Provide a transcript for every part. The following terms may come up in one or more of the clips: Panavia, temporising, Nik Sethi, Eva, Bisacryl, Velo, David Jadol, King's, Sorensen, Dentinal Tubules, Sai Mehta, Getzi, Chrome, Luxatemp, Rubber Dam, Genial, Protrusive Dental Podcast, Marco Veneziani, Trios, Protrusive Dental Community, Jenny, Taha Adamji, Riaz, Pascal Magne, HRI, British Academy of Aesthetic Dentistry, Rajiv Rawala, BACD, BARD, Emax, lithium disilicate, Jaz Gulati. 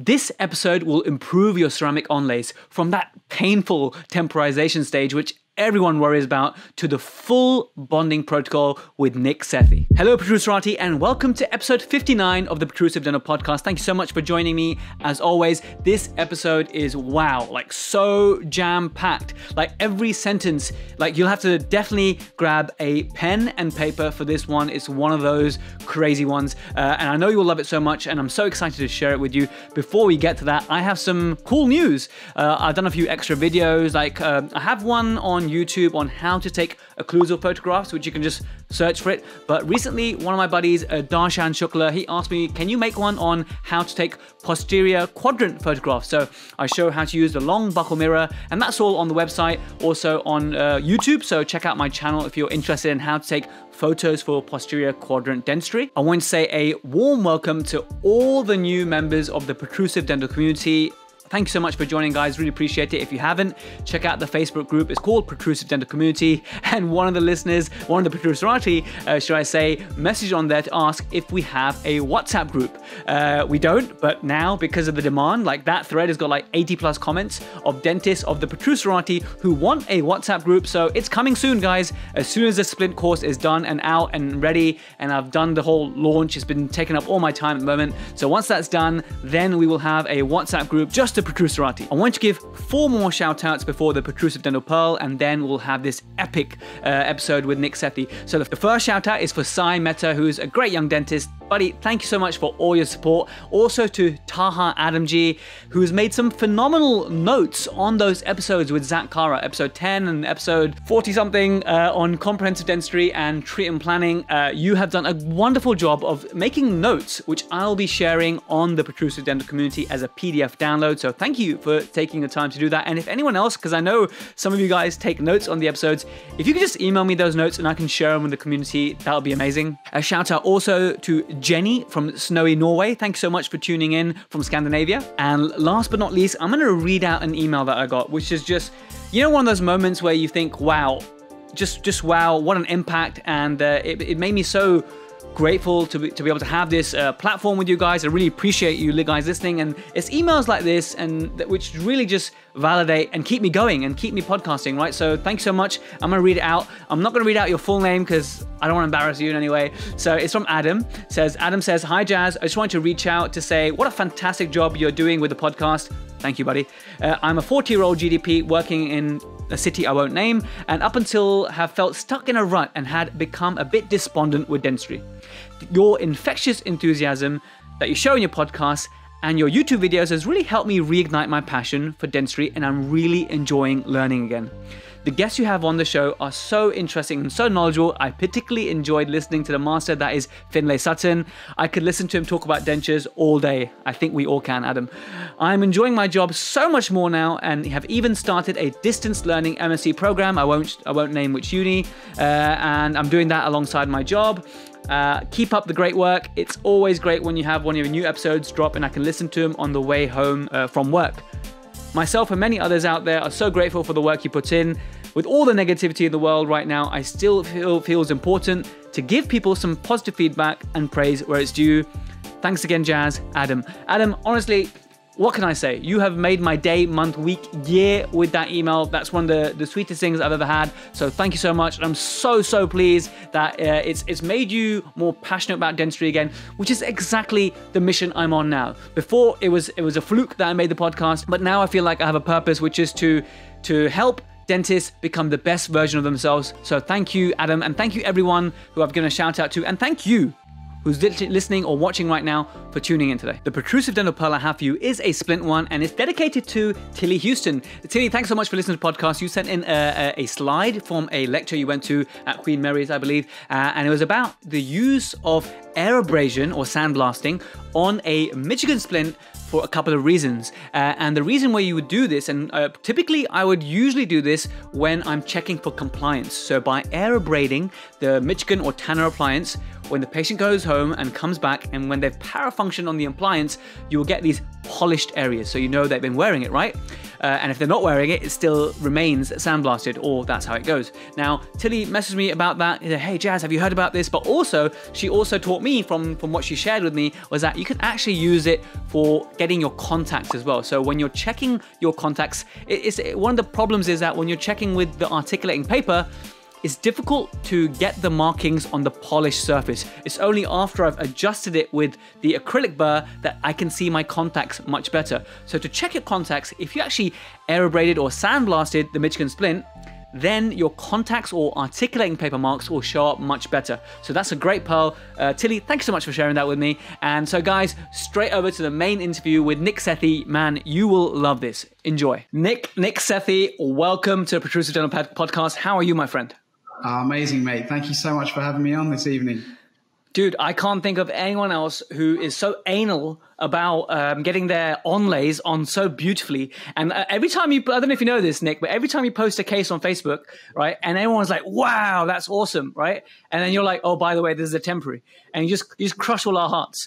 This episode will improve your ceramic onlays from that painful temporization stage which everyone worries about to the full bonding protocol with Nik Sethi. Hello Protruserati and welcome to episode 59 of the Protrusive Dental Podcast. Thank you so much for joining me. As always, this episode is like so jam-packed. Like every sentence, you'll have to definitely grab a pen and paper for this one. It's one of those crazy ones and I know you'll love it so much and I'm so excited to share it with you. Before we get to that, I have some cool news. I've done a few extra videos, I have one on YouTube on how to take occlusal photographs, which you can just search for it. But recently, one of my buddies, Darshan Shukla, he asked me, can you make one on how to take posterior quadrant photographs? So I show how to use the long buckle mirror, and that's all on the website, also on YouTube. So check out my channel if you're interested in how to take photos for posterior quadrant dentistry. I want to say a warm welcome to all the new members of the Protrusive Dental Community. Thank you so much for joining, guys. Really appreciate it. If you haven't, check out the Facebook group. It's called Protrusive Dental Community. And one of the listeners, one of the Protruserati, should I say, messaged on there to ask if we have a WhatsApp group. We don't, but now because of the demand, that thread has got 80 plus comments of dentists of the Protruserati who want a WhatsApp group. So it's coming soon, guys. As soon as the splint course is done and out and ready, and I've done the whole launch, it's been taking up all my time at the moment. So once that's done, then we will have a WhatsApp group just Protruserati. I want to give 4 more shout outs before the Protrusive Dental Pearl, and then we'll have this epic episode with Nik Sethi. So the first shout out is for Sai Mehta, who's a great young dentist. Buddy, thank you so much for all your support. Also to Taha Adamji, who has made some phenomenal notes on those episodes with Zak Kara, episode 10 and episode 40 something on comprehensive dentistry and treatment planning. You have done a wonderful job of making notes, which I'll be sharing on the Protrusive Dental Community as a PDF download. So thank you for taking the time to do that. And if anyone else, because I know some of you guys take notes on the episodes, if you could just email me those notes and I can share them with the community, that would be amazing. A shout out also to Jenny from snowy Norway. Thanks so much for tuning in from Scandinavia. And last but not least, I'm going to read out an email that I got, which is just, you know, one of those moments where you think, wow, just wow, what an impact. And it made me so grateful to be able to have this platform with you guys. I really appreciate you guys listening, and it's emails like this and which really just validate and keep me going and keep me podcasting, right? So thanks so much. I'm gonna read it out. I'm not gonna read out your full name because I don't want to embarrass you in any way. So it's from Adam. Adam says, hi Jazz, I just wanted to reach out to say what a fantastic job you're doing with the podcast. Thank you, buddy. I'm a 40-year-old GDP working in a city I won't name, and up until have felt stuck in a rut and had become a bit despondent with dentistry. Your infectious enthusiasm that you show in your podcast and your YouTube videos has really helped me reignite my passion for dentistry, and I'm really enjoying learning again. The guests you have on the show are so interesting and so knowledgeable. I particularly enjoyed listening to the master that is Finlay Sutton. I could listen to him talk about dentures all day. I think we all can, Adam. I'm enjoying my job so much more now and have even started a distance learning MSc program. I won't name which uni, and I'm doing that alongside my job. Keep up the great work. It's always great when you have one of your new episodes drop and I can listen to them on the way home from work. Myself and many others out there are so grateful for the work you put in. With all the negativity in the world right now, I still feel it's important to give people some positive feedback and praise where it's due. Thanks again, Jazz. Adam. Adam, honestly, what can I say? You have made my day, month, week, year with that email. That's one of the sweetest things I've ever had. So thank you so much. And I'm so pleased that it's made you more passionate about dentistry again, which is exactly the mission I'm on now. Before it was a fluke that I made the podcast, but now I feel like I have a purpose, which is to help dentists become the best version of themselves. So thank you, Adam, and thank you everyone who I've given a shout out to, and thank you who's listening or watching right now for tuning in today. The Protrusive Dental Pearl I have for you is a splint one, and it's dedicated to Tilly Houston. Tilly, thanks so much for listening to the podcast. You sent in a slide from a lecture you went to at Queen Mary's, I believe, and it was about the use of air abrasion or sandblasting on a Michigan splint for a couple of reasons. And the reason why you would do this, and typically I would usually do this when I'm checking for compliance. So by air abrading the Michigan or Tanner appliance, when the patient goes home and comes back and when they've parafunctioned on the appliance, you will get these polished areas. So you know they've been wearing it, right? and if they're not wearing it, it still remains sandblasted, or that's how it goes. Now, Tilly messaged me about that. He said, hey, Jazz, have you heard about this? But also, she also taught me from what she shared with me was that you can actually use it for getting your contacts as well. So when you're checking your contacts, one of the problems is that when you're checking with the articulating paper, it's difficult to get the markings on the polished surface. It's only after I've adjusted it with the acrylic burr that I can see my contacts much better. So to check your contacts, if you actually aerobrated or sandblasted the Michigan splint, then your contacts or articulating paper marks will show up much better. So that's a great pearl. Tilly, thanks so much for sharing that with me. And so guys, straight over to the main interview with Nik Sethi. Man, you will love this. Enjoy. Nik Sethi, welcome to the Protrusive Dental Podcast. How are you, my friend? Amazing, mate. Thank you so much for having me on this evening. Dude, I can't think of anyone else who is so anal about getting their onlays on so beautifully. And every time you, I don't know if you know this, Nik, but every time you post a case on Facebook, right, and everyone's like, wow, that's awesome, right? And then you're like, oh, by the way, this is a temporary. And you just crush all our hearts.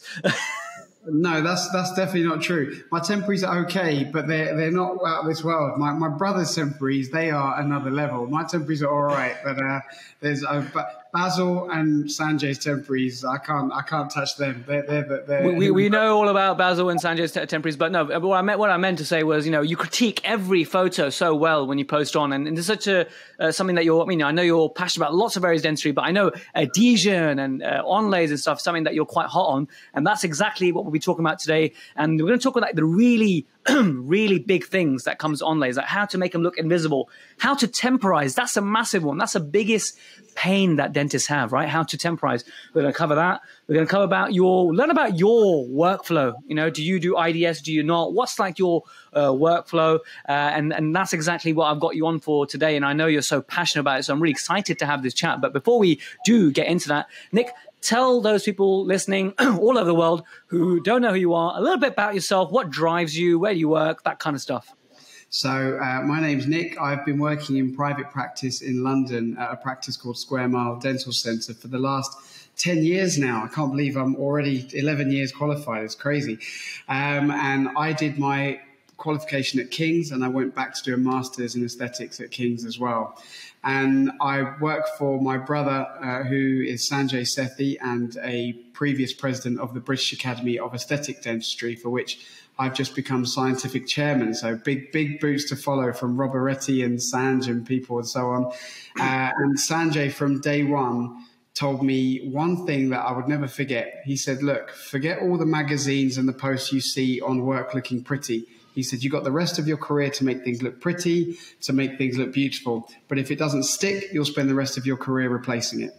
No, that's definitely not true. My temporaries are okay, but they're not out of this world. My brother's temporaries, they are another level. My temporaries are all right, but Basil and Sanjay's temporaries, I can't touch them. We know all about Basil and Sanjay's temporaries, but no, what I meant to say was, you know, you critique every photo so well when you post on, and there's such a something that you're, I mean, I know you're passionate about lots of areas of dentistry, but I know adhesion and onlays and stuff, something that you're quite hot on, and that's exactly what we'll be talking about today. And we're going to talk about like, the really really big things that comes onlays, like how to make them look invisible, how to temporize. That's a massive one. That's the biggest pain that dentists have, right? How to temporize. We're going to cover that. We're going to cover about learn about your workflow. You know, do you do IDS? Do you not? What's like your workflow? And that's exactly what I've got you on for today. And I know you're so passionate about it, so I'm really excited to have this chat. But before we do get into that, Nik, tell those people listening all over the world who don't know who you are a little bit about yourself, what drives you, where do you work, that kind of stuff. So my name's Nik. I've been working in private practice in London at a practice called Square Mile Dental Centre for the last 10 years now. I can't believe I'm already 11 years qualified. It's crazy. And I did my qualification at King's, and I went back to do a master's in aesthetics at King's as well. And I work for my brother, who is Sanjay Sethi, and a previous president of the British Academy of Aesthetic Dentistry, for which I've just become scientific chairman. So big boots to follow from Roberetti and Sanj and people and so on. And Sanjay, from day one, told me one thing that I would never forget. He said, look, forget all the magazines and the posts you see on work looking pretty. He said, you've got the rest of your career to make things look pretty, to make things look beautiful. But if it doesn't stick, you'll spend the rest of your career replacing it.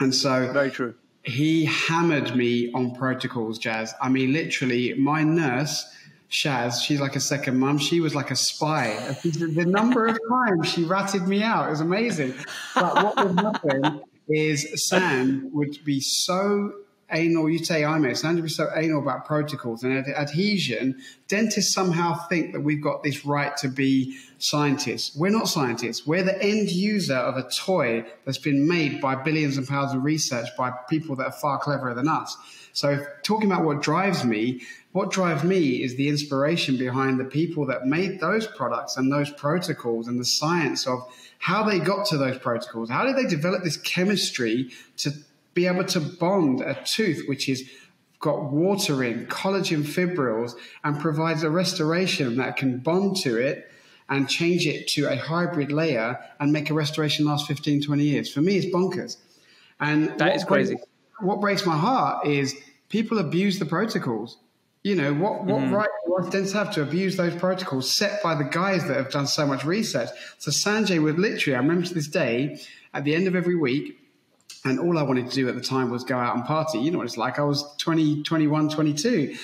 And so very true. He hammered me on protocols, Jazz. I mean, literally, my nurse, Shaz, she's like a second mum. She was like a spy. The number of times she ratted me out, it was amazing. But what would happen is Sam would be so anal, you say I'm it, Sanjay was so anal about protocols and adhesion, dentists somehow think that we've got this right to be scientists. We're not scientists. We're the end user of a toy that's been made by billions of pounds of research by people that are far cleverer than us. So talking about what drives me is the inspiration behind the people that made those products and those protocols and the science of how they got to those protocols. How did they develop this chemistry to be able to bond a tooth which has got water in, collagen fibrils, and provides a restoration that can bond to it and change it to a hybrid layer and make a restoration last 15, 20 years. For me, it's bonkers. And that is crazy. What breaks my heart is people abuse the protocols. You know, what right do dentists have to abuse those protocols set by the guys that have done so much research? So Sanjay would literally, I remember to this day, at the end of every week, and all I wanted to do at the time was go out and party. You know what it's like. I was 20, 21, 22.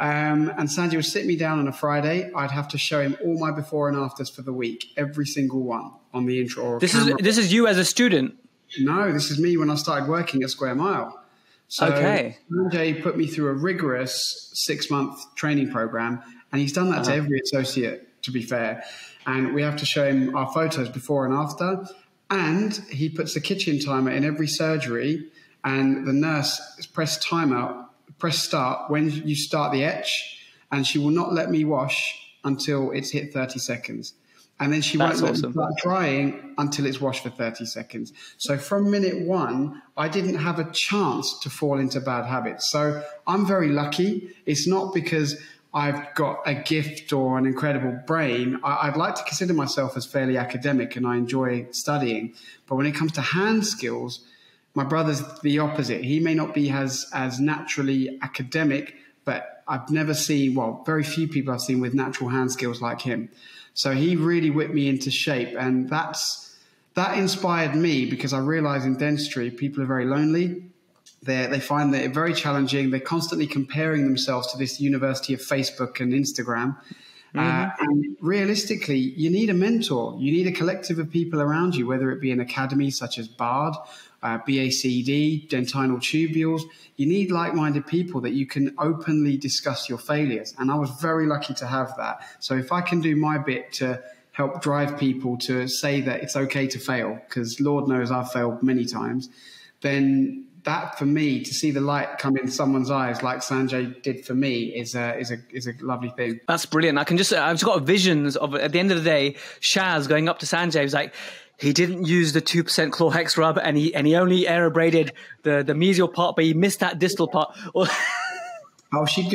And Sanjay would sit me down on a Friday. I'd have to show him all my before and afters for the week, every single one on the intro. This is you as a student? No, this is me when I started working at Square Mile. So okay. Sanjay put me through a rigorous 6-month training program, and he's done that to every associate, to be fair. And we have to show him our photos before and after. And he puts a kitchen timer in every surgery, and the nurse press start when you start the etch, and she will not let me wash until it's hit 30 seconds. And then she won't let me start drying until it's washed for 30 seconds. So from minute one, I didn't have a chance to fall into bad habits. So I'm very lucky. It's not because I've got a gift or an incredible brain. I'd like to consider myself as fairly academic and I enjoy studying. But when it comes to hand skills, my brother's the opposite. He may not be as naturally academic, but I've never seen, well, very few people I've seen with natural hand skills like him. So he really whipped me into shape, and that inspired me, because I realized in dentistry, people are very lonely. They find that it very challenging. They're constantly comparing themselves to this university of Facebook and Instagram. And realistically, you need a mentor. You need a collective of people around you, whether it be an academy such as BARD, BACD, dentinal tubules. You need like-minded people that you can openly discuss your failures. And I was very lucky to have that. So if I can do my bit to help drive people to say that it's okay to fail, because Lord knows I've failed many times, then that for me, to see the light come in someone's eyes like Sanjay did for me, is a lovely thing. That's brilliant. I've just got visions of, at the end of the day, Shaz going up to Sanjay, was like, he didn't use the 2% Chlorhex rub, and he only aerobraided the mesial part, but he missed that distal part. Oh, she'd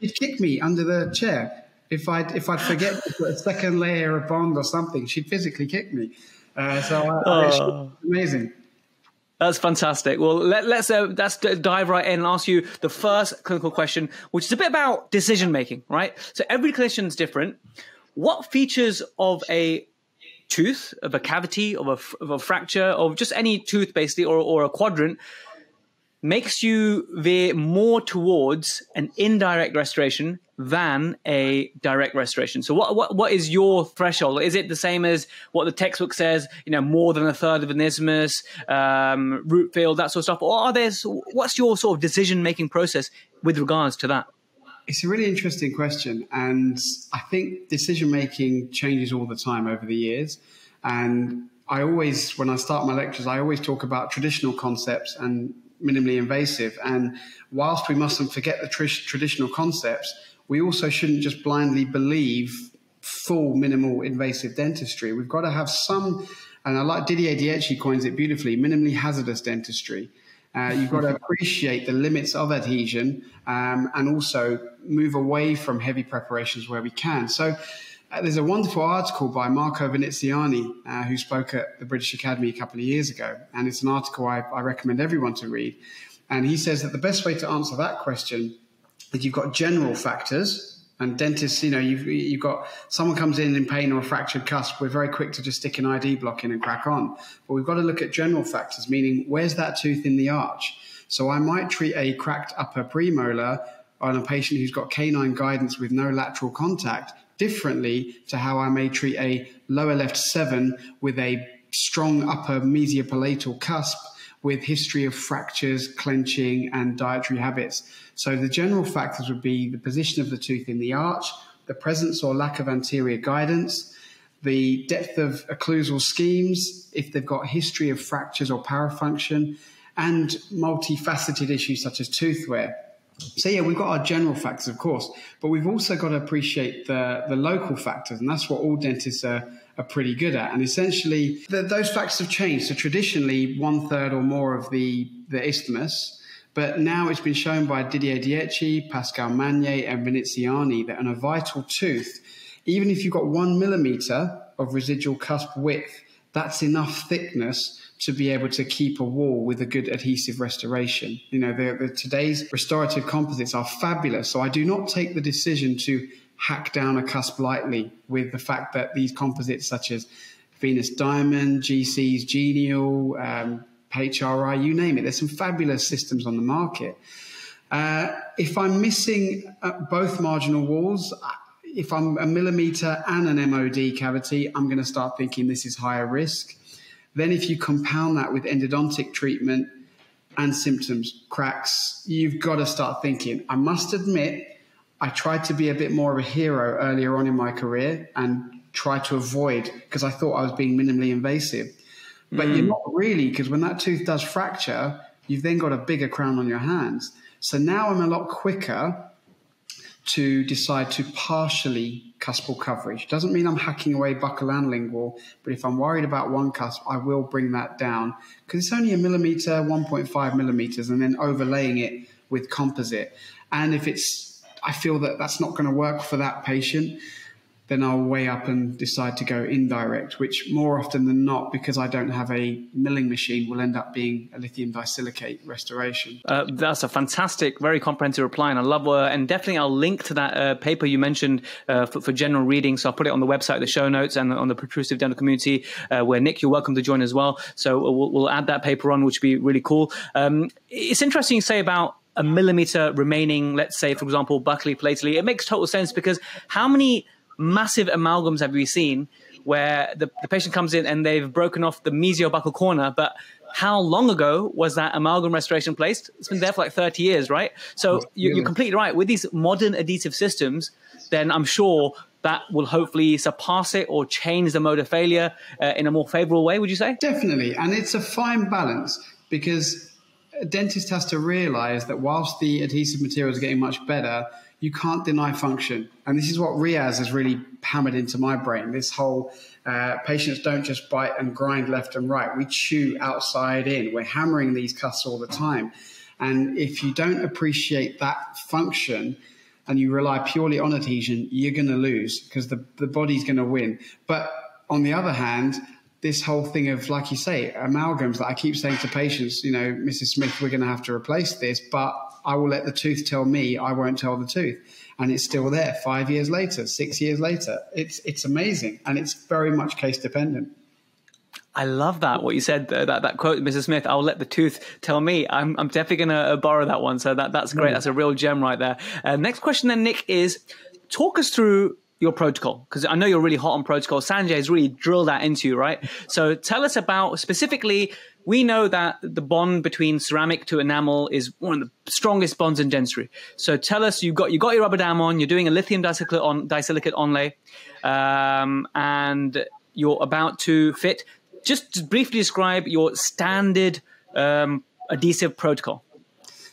kick me under the chair if I'd forget to put a second layer of bond or something. She'd physically kick me. It's amazing. That's fantastic. Well, let's dive right in and ask you the first clinical question, which is a bit about decision making, right? So every clinician's different. What features of a tooth, of a cavity, of a fracture, of just any tooth basically, or a quadrant, makes you veer more towards an indirect restoration than a direct restoration? So what is your threshold? Is it the same as what the textbook says, you know, more than a third of an isthmus, root field, that sort of stuff? Or what's your sort of decision-making process with regards to that? It's a really interesting question, and I think decision-making changes all the time over the years. And I always, when I start my lectures, I always talk about traditional concepts and minimally invasive. And whilst we mustn't forget the traditional concepts, we also shouldn't just blindly believe full minimal invasive dentistry. We've got to have some, and I like Didier Dietchi coins it beautifully, minimally hazardous dentistry. You've got to appreciate the limits of adhesion, and also move away from heavy preparations where we can. So there's a wonderful article by Marco Veneziani, who spoke at the British Academy a couple of years ago. And it's an article I recommend everyone to read. And he says that the best way to answer that question is you've got general factors. And dentists, you know, you've got someone comes in pain or a fractured cusp, we're very quick to just stick an ID block in and crack on. But we've got to look at general factors, meaning where's that tooth in the arch? So I might treat a cracked upper premolar on a patient who's got canine guidance with no lateral contact differently to how I may treat a lower left seven with a strong upper mesiopalatal cusp with history of fractures, clenching, and dietary habits. So the general factors would be the position of the tooth in the arch, the presence or lack of anterior guidance, the depth of occlusal schemes, if they've got history of fractures or parafunction, and multifaceted issues such as tooth wear. So yeah, we've got our general factors, of course, but we've also got to appreciate the local factors, and that's what all dentists are pretty good at. And essentially, those factors have changed. So traditionally, one third or more of the isthmus, but now it's been shown by Didier Dietchi, Pascal Magne, and Veneziani that on a vital tooth, even if you've got 1 millimeter of residual cusp width, that's enough thickness to be able to keep a wall with a good adhesive restoration. You know, today's restorative composites are fabulous. So I do not take the decision to hack down a cusp lightly with the fact that these composites such as Venus Diamond, GC's Genial, HRI, you name it. There's some fabulous systems on the market. If I'm missing both marginal walls, if I'm a millimeter and an MOD cavity, I'm going to start thinking this is higher risk. Then if you compound that with endodontic treatment and symptoms, cracks, you've got to start thinking. I must admit, I tried to be a bit more of a hero earlier on in my career and try to avoid, because I thought I was being minimally invasive. But you're not really, because when that tooth does fracture, you've then got a bigger crown on your hands. So now I'm a lot quicker to decide to partially cuspal coverage. Doesn't mean I'm hacking away buccal and lingual, but if I'm worried about one cusp, I will bring that down because it's only a millimeter, 1.5 millimeters, and then overlaying it with composite. And if it's, I feel that that's not going to work for that patient, then I'll weigh up and decide to go indirect, which more often than not, because I don't have a milling machine, will end up being a lithium disilicate restoration. That's a fantastic, very comprehensive reply, and I love and definitely I'll link to that paper you mentioned for general reading. So I'll put it on the website, the show notes, and on the Protrusive Dental Community, where Nick, you're welcome to join as well. So we'll add that paper on, which would be really cool. It's interesting you say about a millimeter remaining, let's say, for example, buccally, palatally. It makes total sense because how many massive amalgams have we seen where the patient comes in and they've broken off the mesiobuccal corner, but how long ago was that amalgam restoration placed? It's been there for like 30 years, right? So you're completely right. With these modern additive systems, then I'm sure that will hopefully surpass it or change the mode of failure in a more favorable way, would you say? Definitely. And it's a fine balance because a dentist has to realize that whilst the adhesive materials are getting much better, you can't deny function. And this is what Riaz has really hammered into my brain. This whole patients don't just bite and grind left and right. We chew outside in. We're hammering these cusps all the time. And if you don't appreciate that function and you rely purely on adhesion, you're going to lose because the body's going to win. But on the other hand, this whole thing of, like you say, amalgams that I keep saying to patients, you know, Mrs. Smith, we're going to have to replace this, but I will let the tooth tell me, I won't tell the tooth. And it's still there 5 years later, 6 years later. It's amazing. And it's very much case dependent. I love that, what you said, that quote, Mrs. Smith, I'll let the tooth tell me. I'm definitely going to borrow that one. So that's great. That's a real gem right there. Next question then, Nick, is talk us through your protocol, because I know you're really hot on protocol. Sanjay's really drilled that into you, right? So tell us about specifically, we know that the bond between ceramic to enamel is one of the strongest bonds in dentistry. So tell us, you got your rubber dam on, you're doing a lithium disilicate onlay, and you're about to fit. Just briefly describe your standard adhesive protocol.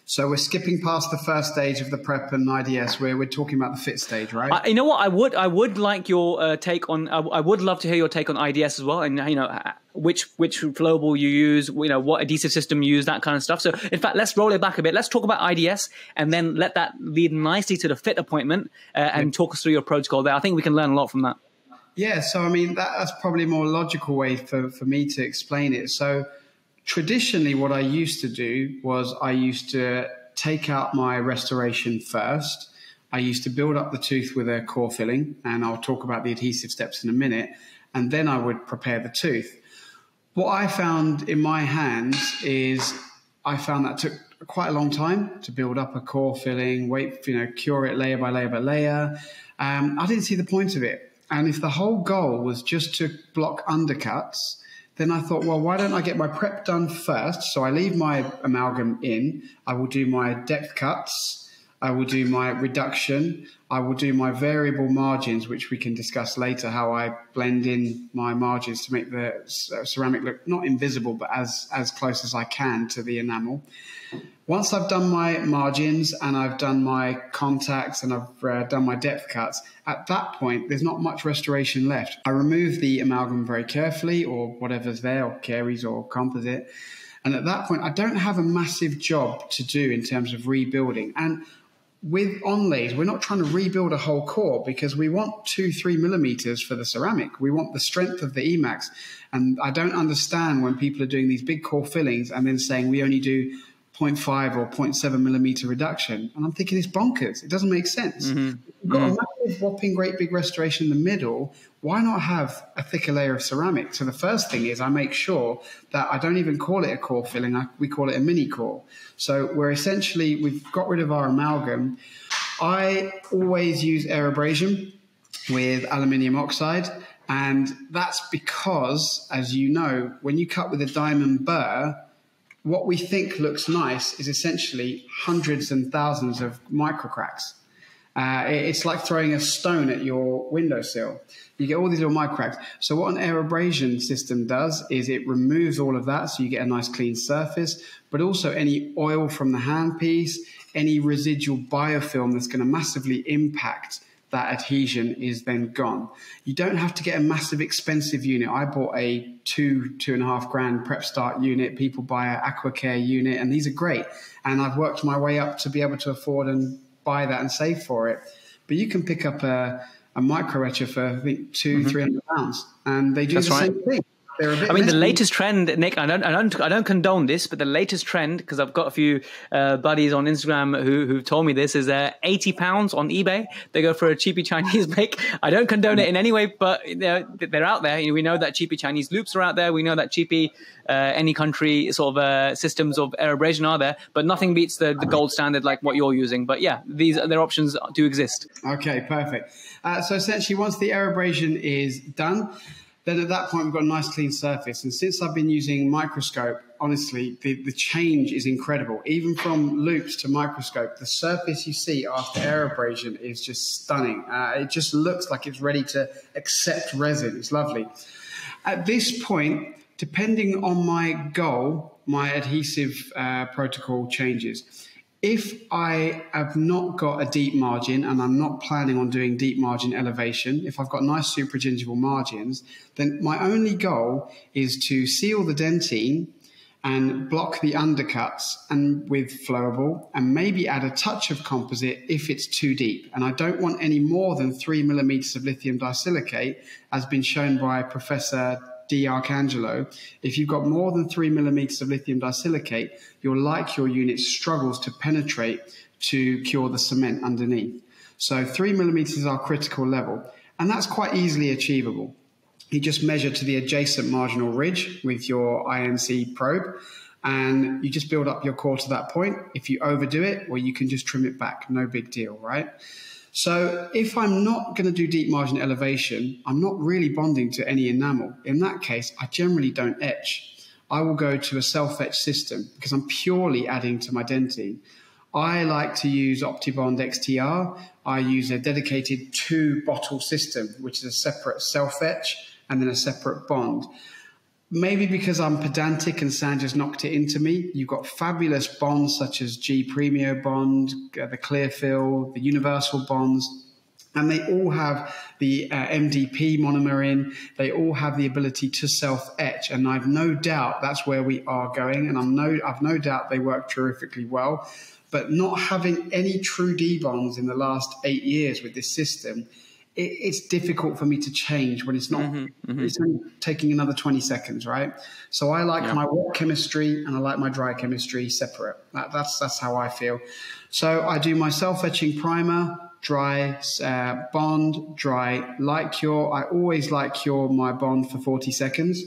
So we're skipping past the first stage of the prep and IDS, where we're talking about the fit stage, right? You know what? I would like your take on. I would love to hear your take on IDS as well, and you know which flowable you use, you know what adhesive system you use, that kind of stuff. So in fact, let's roll it back a bit. Let's talk about IDS, and then let that lead nicely to the fit appointment, and talk us through your protocol there. I think we can learn a lot from that. Yeah. So I mean, that's probably a more logical way for me to explain it. So traditionally, what I used to do was I used to take out my restoration first. I used to build up the tooth with a core filling, and I'll talk about the adhesive steps in a minute, and then I would prepare the tooth. What I found in my hands is I found that took quite a long time to build up a core filling, wait, you know, cure it layer by layer by layer. I didn't see the point of it. And if the whole goal was just to block undercuts, then I thought, well, why don't I get my prep done first? So I leave my amalgam in. I will do my depth cuts. I will do my reduction. I will do my variable margins, which we can discuss later, how I blend in my margins to make the ceramic look not invisible, but as close as I can to the enamel. Once I've done my margins and I've done my contacts and I've done my depth cuts, at that point, there's not much restoration left. I remove the amalgam very carefully or whatever's there, or caries or composite. And at that point, I don't have a massive job to do in terms of rebuilding. And with onlays, we're not trying to rebuild a whole core because we want 2-3 millimeters for the ceramic. We want the strength of the Emax. And I don't understand when people are doing these big core fillings and then saying we only do 0.5 or 0.7 millimeter reduction. And I'm thinking it's bonkers. It doesn't make sense. Mm-hmm. You've got a massive whopping great big restoration in the middle. Why not have a thicker layer of ceramic? So the first thing is I make sure that I don't even call it a core filling. We call it a mini core. So we've got rid of our amalgam. I always use air abrasion with aluminium oxide. And that's because, as you know, when you cut with a diamond burr, what we think looks nice is essentially hundreds and thousands of microcracks. It's like throwing a stone at your windowsill. You get all these little microcracks. So what an air abrasion system does is it removes all of that, so you get a nice clean surface, but also any oil from the handpiece, any residual biofilm that's going to massively impact that adhesion is then gone. You don't have to get a massive expensive unit. I bought a $2,500 prep start unit. People buy an AquaCare unit, and these are great. And I've worked my way up to be able to afford and buy that and save for it. But you can pick up a micro etcher for, I think, £200-300, and they do the same thing. I mean, the latest trend, Nick, I don't condone this, but the latest trend, because I've got a few buddies on Instagram who've told me this, is £80 on eBay. They go for a cheapy Chinese make. I don't condone it in any way, but they're out there. We know that cheapy Chinese loops are out there. We know that cheapy any country sort of systems of air abrasion are there, but nothing beats the gold standard like what you're using. But yeah, their options do exist. Okay, perfect. So essentially, once the air abrasion is done, then at that point, we've got a nice clean surface. And since I've been using microscope, honestly, the change is incredible. Even from loops to microscope, the surface you see after air abrasion is just stunning. It just looks like it's ready to accept resin. It's lovely. At this point, depending on my goal, my adhesive protocol changes. If I have not got a deep margin and I'm not planning on doing deep margin elevation, if I've got nice supragingival margins, then my only goal is to seal the dentine and block the undercuts and with flowable, and maybe add a touch of composite if it's too deep. And I don't want any more than 3 millimeters of lithium disilicate, as been shown by Professor D. Arcangelo. If you've got more than 3 millimeters of lithium disilicate, your unit struggles to penetrate to cure the cement underneath. So 3 millimeters is our critical level, and that's quite easily achievable. You just measure to the adjacent marginal ridge with your INC probe, and you just build up your core to that point. If you overdo it, well, you can just trim it back, no big deal, right? So if I'm not going to do deep margin elevation, I'm not really bonding to any enamel. In that case, I generally don't etch. I will go to a self-etch system because I'm purely adding to my dentine. I like to use Optibond XTR. I use a dedicated 2-bottle system, which is a separate self-etch and then a separate bond. Maybe because I'm pedantic and Sanjay's knocked it into me, you've got fabulous bonds such as G Premio Bond, the Clearfill, the Universal Bonds, and they all have the MDP monomer in. They all have the ability to self-etch, and I've no doubt that's where we are going, and I've no doubt they work terrifically well. But not having any true D-bonds in the last 8 years with this system, it's difficult for me to change when it's not it's only taking another 20 seconds, right? So I like my wet chemistry and I like my dry chemistry separate. That's how I feel. So I do my self-etching primer, dry bond, dry light cure. I always light cure my bond for 40 seconds.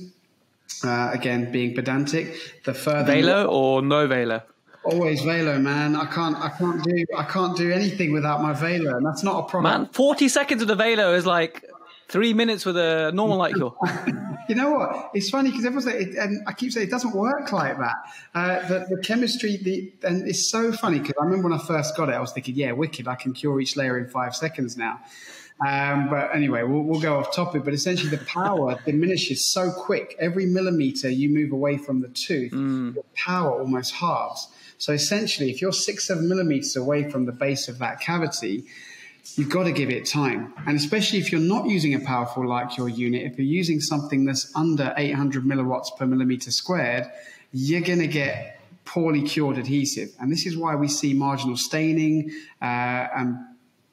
Again, being pedantic. The further Velo or no Velo? Always Velo, man. I can't do anything without my Velo, and that's not a problem. Man, 40 seconds of the Velo is like 3 minutes with a normal light cure. You know what? It's funny because everyone's like, and I keep saying it doesn't work like that. The chemistry, and it's so funny because I remember when I first got it, I was thinking, yeah, wicked, I can cure each layer in 5 seconds now. But anyway, we'll go off topic. But essentially, the power diminishes so quick. Every millimeter you move away from the tooth, the power almost halves. So essentially, if you're 6-7 millimeters away from the base of that cavity, you've got to give it time. And especially if you're not using a powerful light cure unit, if you're using something that's under 800 milliwatts per millimeter squared, you're going to get poorly cured adhesive. And this is why we see marginal staining and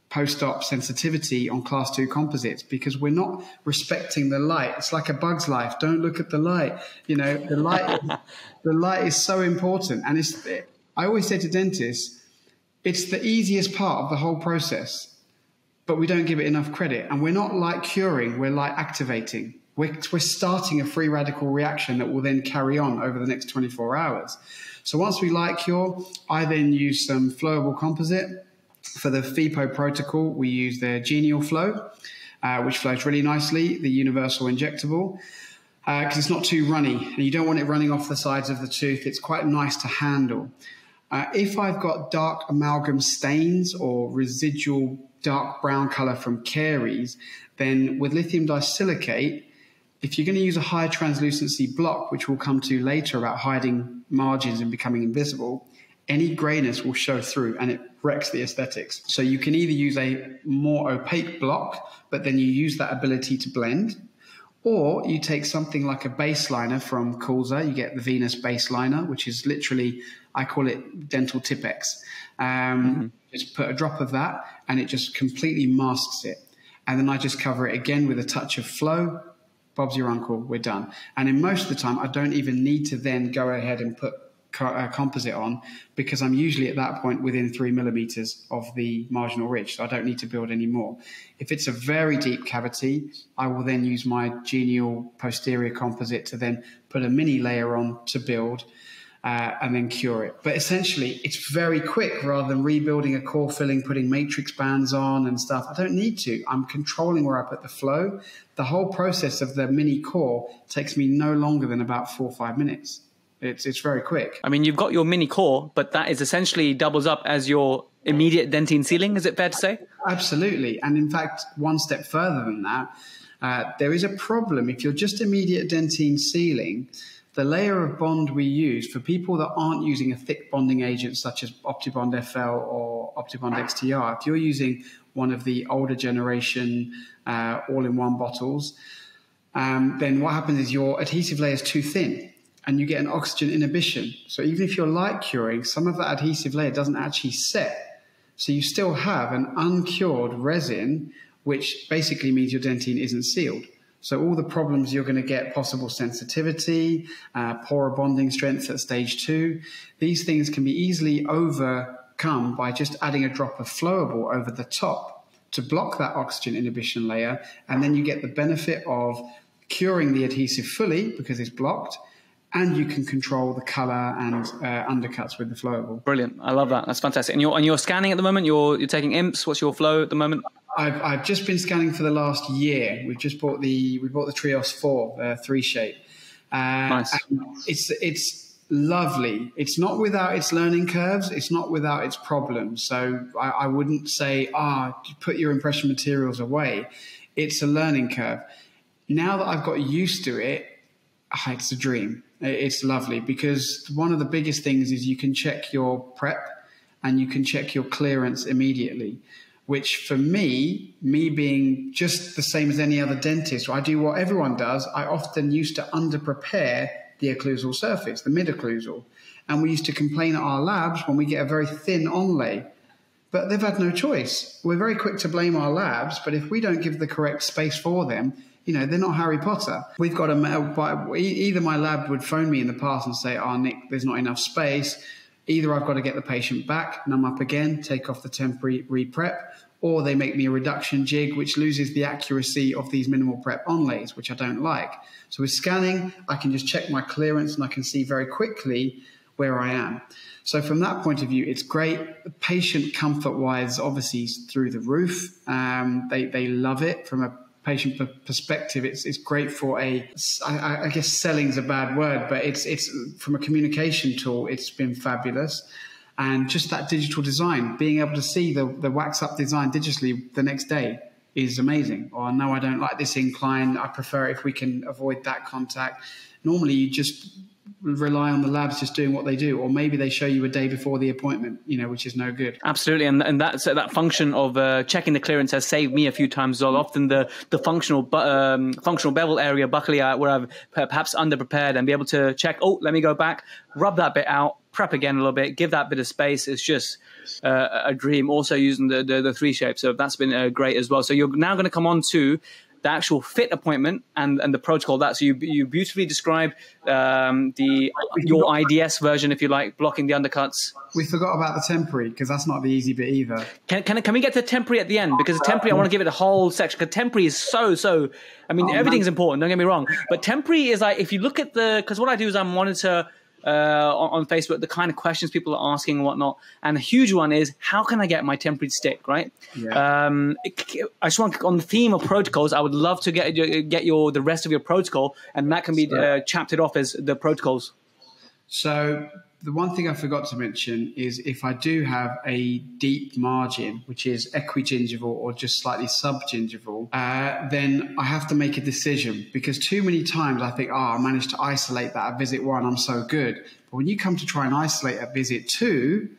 post-op sensitivity on class 2 composites, because we're not respecting the light. It's like a bug's life. Don't look at the light. The light, the light is so important. And I always say to dentists, it's the easiest part of the whole process, but we don't give it enough credit. And we're not light curing, we're light activating. We're starting a free radical reaction that will then carry on over the next 24 hours. So once we light cure, I then use some flowable composite. For the FIPO protocol, we use the Genial flow, which flows really nicely, the universal injectable, because it's not too runny, and you don't want it running off the sides of the tooth. It's quite nice to handle. If I've got dark amalgam stains or residual dark brown color from caries, then with lithium disilicate, if you're going to use a high translucency block, which we'll come to later about hiding margins and becoming invisible, any grayness will show through and it wrecks the aesthetics. So you can either use a more opaque block, but then you use that ability to blend, or you take something like a baseliner from Coolza. You get the Venus baseliner, which is literally, I call it dental Tippex. Just put a drop of that and it just completely masks it. And then I just cover it again with a touch of flow. Bob's your uncle, we're done. And in most of the time, I don't even need to then go ahead and put composite on, because I'm usually at that point within 3 millimeters of the marginal ridge, so I don't need to build any more. If it's a very deep cavity, I will then use my Genial posterior composite to then put a mini layer on to build and then cure it. But essentially, it's very quick rather than rebuilding a core filling, putting matrix bands on and stuff. I don't need to. I'm controlling where I put the flow. The whole process of the mini core takes me no longer than about 4 or 5 minutes. It's very quick. I mean, you've got your mini core, but that is essentially doubles up as your immediate dentine ceiling. Is it fair to say? Absolutely. And in fact, one step further than that, there is a problem. If you're just immediate dentine ceiling, the layer of bond we use for people that aren't using a thick bonding agent such as Optibond FL or Optibond XTR, if you're using one of the older generation all-in-one bottles, then what happens is your adhesive layer is too thin, and you get an oxygen inhibition. So even if you're light curing, some of that adhesive layer doesn't actually set. So you still have an uncured resin, which basically means your dentine isn't sealed. So all the problems you're going to get, possible sensitivity, poorer bonding strength at stage 2, these things can be easily overcome by just adding a drop of flowable over the top to block that oxygen inhibition layer. And then you get the benefit of curing the adhesive fully because it's blocked, and you can control the color and undercuts with the flowable. Brilliant. I love that. That's fantastic. And you're scanning at the moment? You're taking imps? What's your flow at the moment? I've just been scanning for the last year. We've just bought the Trios 4 3 shape. Nice. It's lovely. It's not without its learning curves. It's not without its problems. So I wouldn't say, put your impression materials away. It's a learning curve. Now that I've got used to it, it's a dream. It's lovely because one of the biggest things is you can check your prep and you can check your clearance immediately, which for me being just the same as any other dentist, I do what everyone does. I often used to underprepare the occlusal surface, the mid-occlusal. And we used to complain at our labs when we get a very thin onlay, but they've had no choice. We're very quick to blame our labs, but if we don't give the correct space for them, they're not Harry Potter. We've got a, either my lab would phone me in the past and say, Nick, there's not enough space. Either I've got to get the patient back, numb up again, take off the temporary re-prep, or they make me a reduction jig, which loses the accuracy of these minimal prep onlays, which I don't like. So with scanning, I can just check my clearance and I can see very quickly where I am. So from that point of view, it's great. The patient comfort-wise, obviously, is through the roof. They love it from a patient perspective. It's great for I guess selling's a bad word, but it's from a communication tool, it's been fabulous. And just that digital design, being able to see the wax up design digitally the next day is amazing. Or no, I don't like this incline. I prefer if we can avoid that contact. Normally you just rely on the labs just doing what they do, or maybe they show you a day before the appointment, which is no good. Absolutely. And that function of checking the clearance has saved me a few times as well. Often the functional bevel area, buckley, where I've perhaps underprepared, and be able to check, let me go back, rub that bit out, prep again a little bit, give that bit of space. It's just a dream. Also using the 3 shape, so that's been great as well. So you're now going to come on to the actual fit appointment and the protocol. That's you beautifully described your IDS version, if you like, blocking the undercuts. We forgot about the temporary, because that's not the easy bit either. Can we get to temporary at the end? Because temporary, I want to give it a whole section, because temporary is so, I mean, everything's important, don't get me wrong. But temporary is like, if you look at because what I do is I monitor on Facebook the kind of questions people are asking and whatnot, and a huge one is, how can I get my temporary stick right? Yeah. I just want, on the theme of protocols, I would love to get the rest of your protocol, and that can be chaptered off as the protocols. So The one thing I forgot to mention is if I do have a deep margin, which is equigingival or just slightly subgingival, then I have to make a decision, because too many times I think, oh, I managed to isolate that at visit one, I'm so good. But when you come to try and isolate at visit two,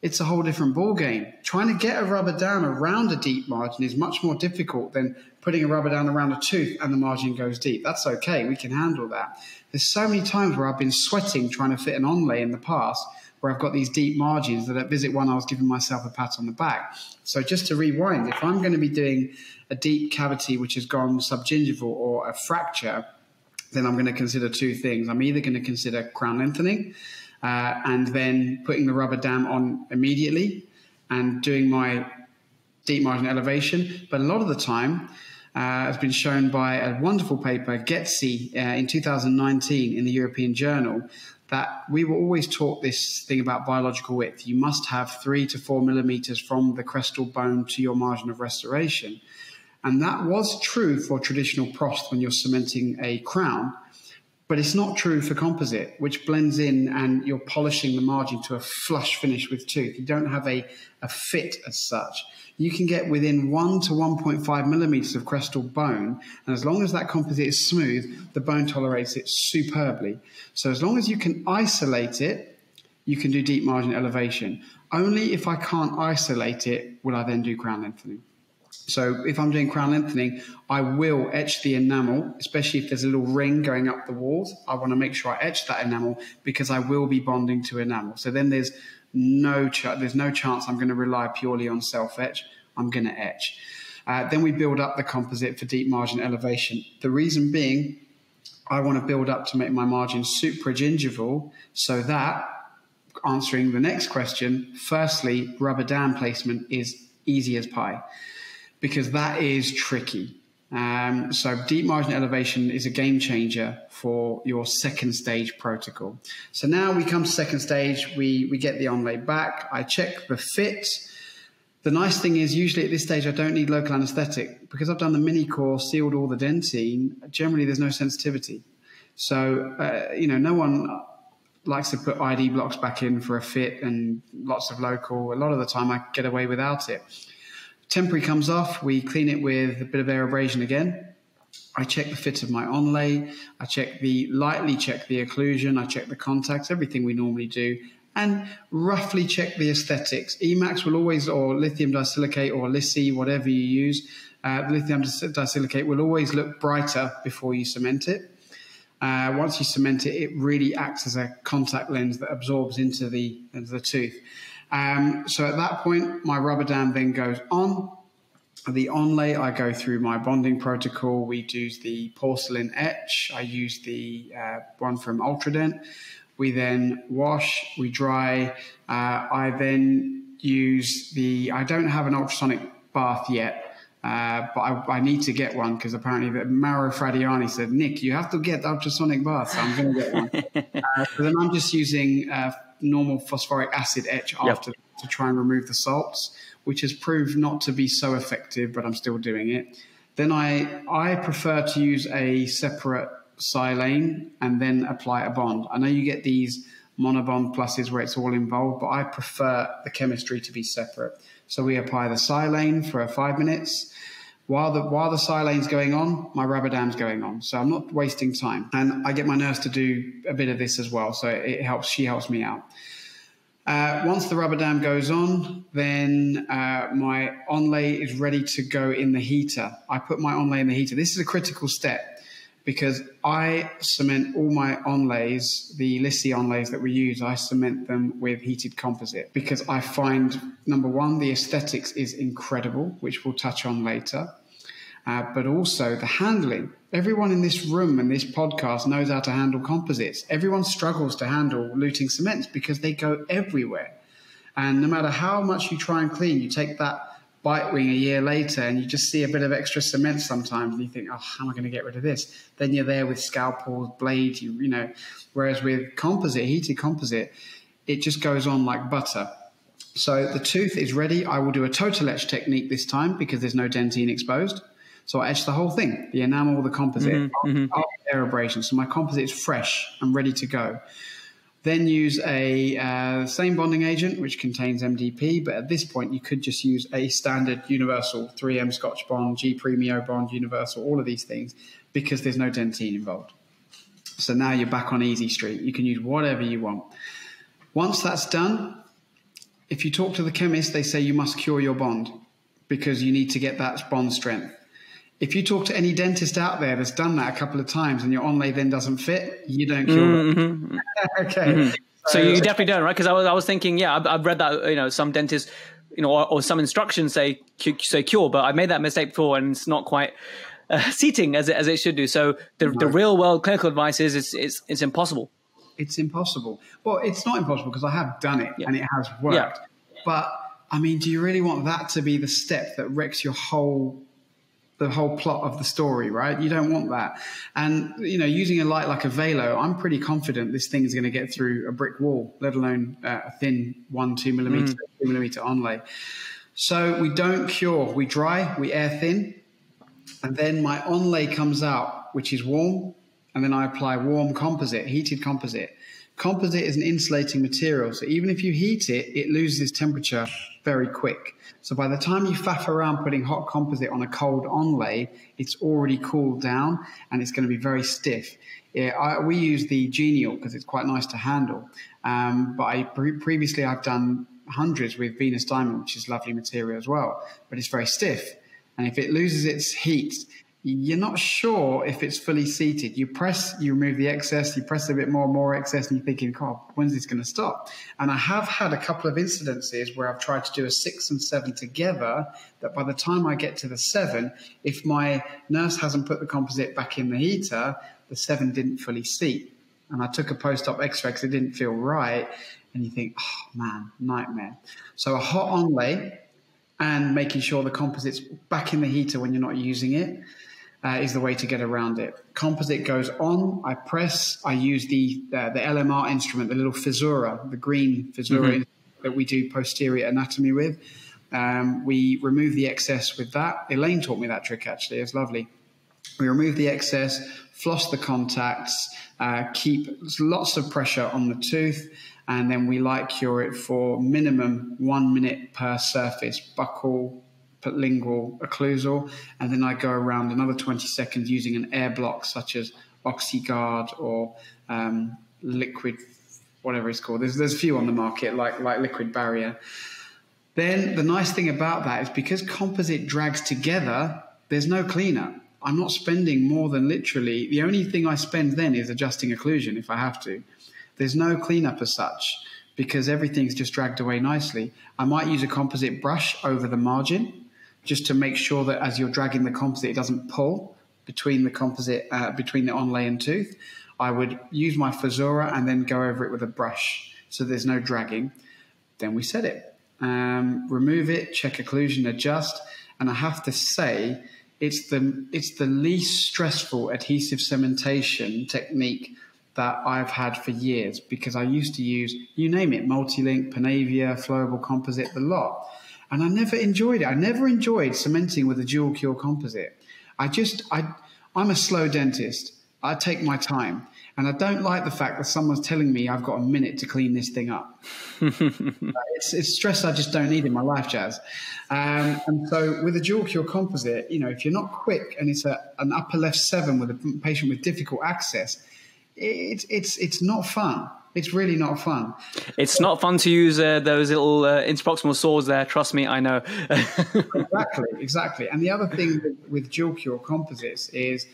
it's a whole different ball game. Trying to get a rubber down around a deep margin is much more difficult than putting a rubber down around a tooth and the margin goes deep. That's okay, we can handle that. There's so many times where I've been sweating trying to fit an onlay in the past where I've got these deep margins that at visit one I was giving myself a pat on the back. So just to rewind, if I'm going to be doing a deep cavity which has gone subgingival or a fracture, then I'm going to consider two things. I'm either going to consider crown lengthening, and then putting the rubber dam on immediately and doing my deep margin elevation. But a lot of the time, it's been shown by a wonderful paper, Getzi, in 2019 in the European Journal, that we were always taught this thing about biological width. You must have 3 to 4 millimeters from the crestal bone to your margin of restoration. And that was true for traditional prost when you're cementing a crown. But it's not true for composite, which blends in and you're polishing the margin to a flush finish with tooth. You don't have a fit as such. You can get within 1 to 1.5 millimeters of crestal bone, and as long as that composite is smooth, the bone tolerates it superbly. So as long as you can isolate it, you can do deep margin elevation. Only if I can't isolate it will I then do crown lengthening. So if I'm doing crown lengthening, I will etch the enamel, especially if there's a little ring going up the walls. I want to make sure I etch that enamel because I will be bonding to enamel. So then there's no chance I'm going to rely purely on self-etch. I'm going to etch. Then we build up the composite for deep margin elevation. The reason being, I want to build up to make my margin supragingival so that, answering the next question, firstly, rubber dam placement is easy as pie, because that is tricky. So deep margin elevation is a game changer for your second stage protocol. So now we come to second stage, we get the onlay back, I check the fit. The nice thing is usually at this stage, I don't need local anesthetic because I've done the mini core, sealed all the dentine. Generally there's no sensitivity. So, no one likes to put ID blocks back in for a fit and lots of local. A lot of the time I get away without it. Temporary comes off, we clean it with a bit of air abrasion again. I check the fit of my onlay, I lightly check the occlusion, I check the contacts, everything we normally do, and roughly check the aesthetics. Emax will always, or lithium disilicate or Lissy, whatever you use, lithium disilicate will always look brighter before you cement it. Once you cement it, it really acts as a contact lens that absorbs into the tooth. So at that point, my rubber dam then goes on. The onlay, I go through my bonding protocol. We use the porcelain etch. I use the one from Ultradent. We then wash, we dry. I then use I don't have an ultrasonic bath yet, but I need to get one because apparently Maro Fradiani said, Nick, you have to get the ultrasonic bath. So I'm going to get one. So then I'm just using normal phosphoric acid etch after to try and remove the salts, which has proved not to be so effective, but I'm still doing it. Then I prefer to use a separate silane and then apply a bond. I know you get these monobond pluses where it's all involved, but I prefer the chemistry to be separate. So we apply the silane for 5 minutes. While the silane's going on, my rubber dam's going on. So I'm not wasting time. And I get my nurse to do a bit of this as well. So it helps. She helps me out. Once the rubber dam goes on, then my onlay is ready to go in the heater. I put my onlay in the heater. This is a critical step because I cement all my onlays, the Lissy onlays that we use, I cement them with heated composite because I find, number one, the aesthetics is incredible, which we'll touch on later, but also the handling. Everyone in this room and this podcast knows how to handle composites. Everyone struggles to handle luting cements because they go everywhere. And no matter how much you try and clean, you take that bite wing a year later and you just see a bit of extra cement sometimes and you think, oh, how am I going to get rid of this? Then you're there with scalpels, blades, you know, whereas with composite, heated composite, it just goes on like butter. So the tooth is ready. I will do a total etch technique this time because there's no dentine exposed. So I etch the whole thing, the enamel, the composite, air abrasion. So my composite is fresh and ready to go. Then use a same bonding agent, which contains MDP, but at this point you could just use a standard universal 3M Scotch bond, G Premio bond, universal, all of these things, because there's no dentine involved. So now you're back on easy street. You can use whatever you want. Once that's done, if you talk to the chemist, they say you must cure your bond because you need to get that bond strength. If you talk to any dentist out there that's done that a couple of times and your onlay then doesn't fit, you don't cure it. Okay. So you definitely don't, right? Because I was thinking, yeah, I've read that, you know, some dentists, you know, or some instructions say cure, but I made that mistake before and it's not quite seating as it should do. So the real world clinical advice is it's impossible. It's impossible. Well, it's not impossible because I have done it and it has worked. Yeah. But I mean, do you really want that to be the step that wrecks your whole plot of the story, right? You don't want that. And, you know, using a light like a Velo, I'm pretty confident this thing is going to get through a brick wall, let alone a thin 1-2 millimeter, 2 millimeter onlay. So we don't cure, we dry, we air thin, and then my onlay comes out, which is warm, and then I apply warm composite, heated composite. Composite is an insulating material, so even if you heat it, it loses temperature very quick. So by the time you faff around putting hot composite on a cold onlay, it's already cooled down and it's going to be very stiff. Yeah, we use the Genial because it's quite nice to handle. But previously I've done hundreds with Venus Diamond, which is lovely material as well, but it's very stiff. And if it loses its heat, you're not sure if it's fully seated. You press, you remove the excess, you press a bit more excess, and you're thinking, God, when's this going to stop? And I have had a couple of incidences where I've tried to do a 6 and 7 together, that by the time I get to the 7, if my nurse hasn't put the composite back in the heater, the 7 didn't fully seat. And I took a post-op x-ray because it didn't feel right. And you think, oh, man, nightmare. So a hot onlay and making sure the composite's back in the heater when you're not using it. Is the way to get around it. Composite goes on, I press, I use the LMR instrument, the little fissura, the green fissura that we do posterior anatomy with. We remove the excess with that. Elaine taught me that trick actually, it's lovely. We remove the excess, floss the contacts, keep lots of pressure on the tooth, and then we light cure it for minimum 1 minute per surface, buccal, lingual, occlusal, and then I go around another 20 seconds using an air block such as OxyGuard or liquid, whatever it's called. There's a few on the market like liquid barrier. Then the nice thing about that is because composite drags together, there's no cleanup. I'm not spending more than literally, the only thing I spend then is adjusting occlusion if I have to. There's no cleanup as such because everything's just dragged away nicely. I might use a composite brush over the margin just to make sure that as you're dragging the composite, it doesn't pull between the composite, between the onlay and tooth. I would use my fissura and then go over it with a brush so there's no dragging. Then we set it. Remove it, check occlusion, adjust. And I have to say, it's the least stressful adhesive cementation technique that I've had for years because I used to use, you name it, multi-link, Panavia, flowable composite, the lot. And I never enjoyed it. I never enjoyed cementing with a dual cure composite. I'm a slow dentist. I take my time. And I don't like the fact that someone's telling me I've got a minute to clean this thing up. It's stress I just don't need in my life, Jazz. And so with a dual cure composite, you know, if you're not quick and it's an upper left 7 with a patient with difficult access, it's not fun. It's really not fun. It's not fun to use those little interproximal saws there. Trust me, I know. Exactly. And the other thing with dual cure composites is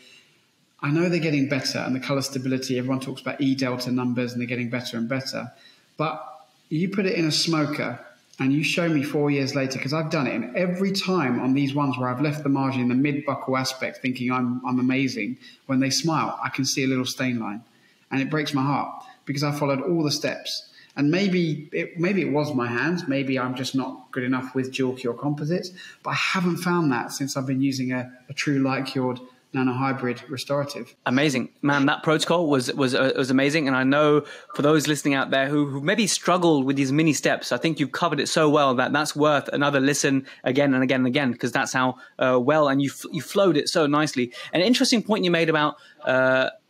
I know they're getting better and the color stability, everyone talks about E-delta numbers and they're getting better and better. But you put it in a smoker and you show me 4 years later, because I've done it, and every time on these ones where I've left the margin in the mid-buccal aspect thinking I'm amazing, when they smile, I can see a little stain line and it breaks my heart. Because I followed all the steps. And maybe it was my hands. Maybe I'm just not good enough with dual cure composites. But I haven't found that since I've been using a true light cured nanohybrid restorative. Amazing. Man, that protocol was amazing. And I know for those listening out there who maybe struggled with these mini steps, I think you've covered it so well that's worth another listen again and again and again, because that's how well, and you flowed it so nicely. An interesting point you made about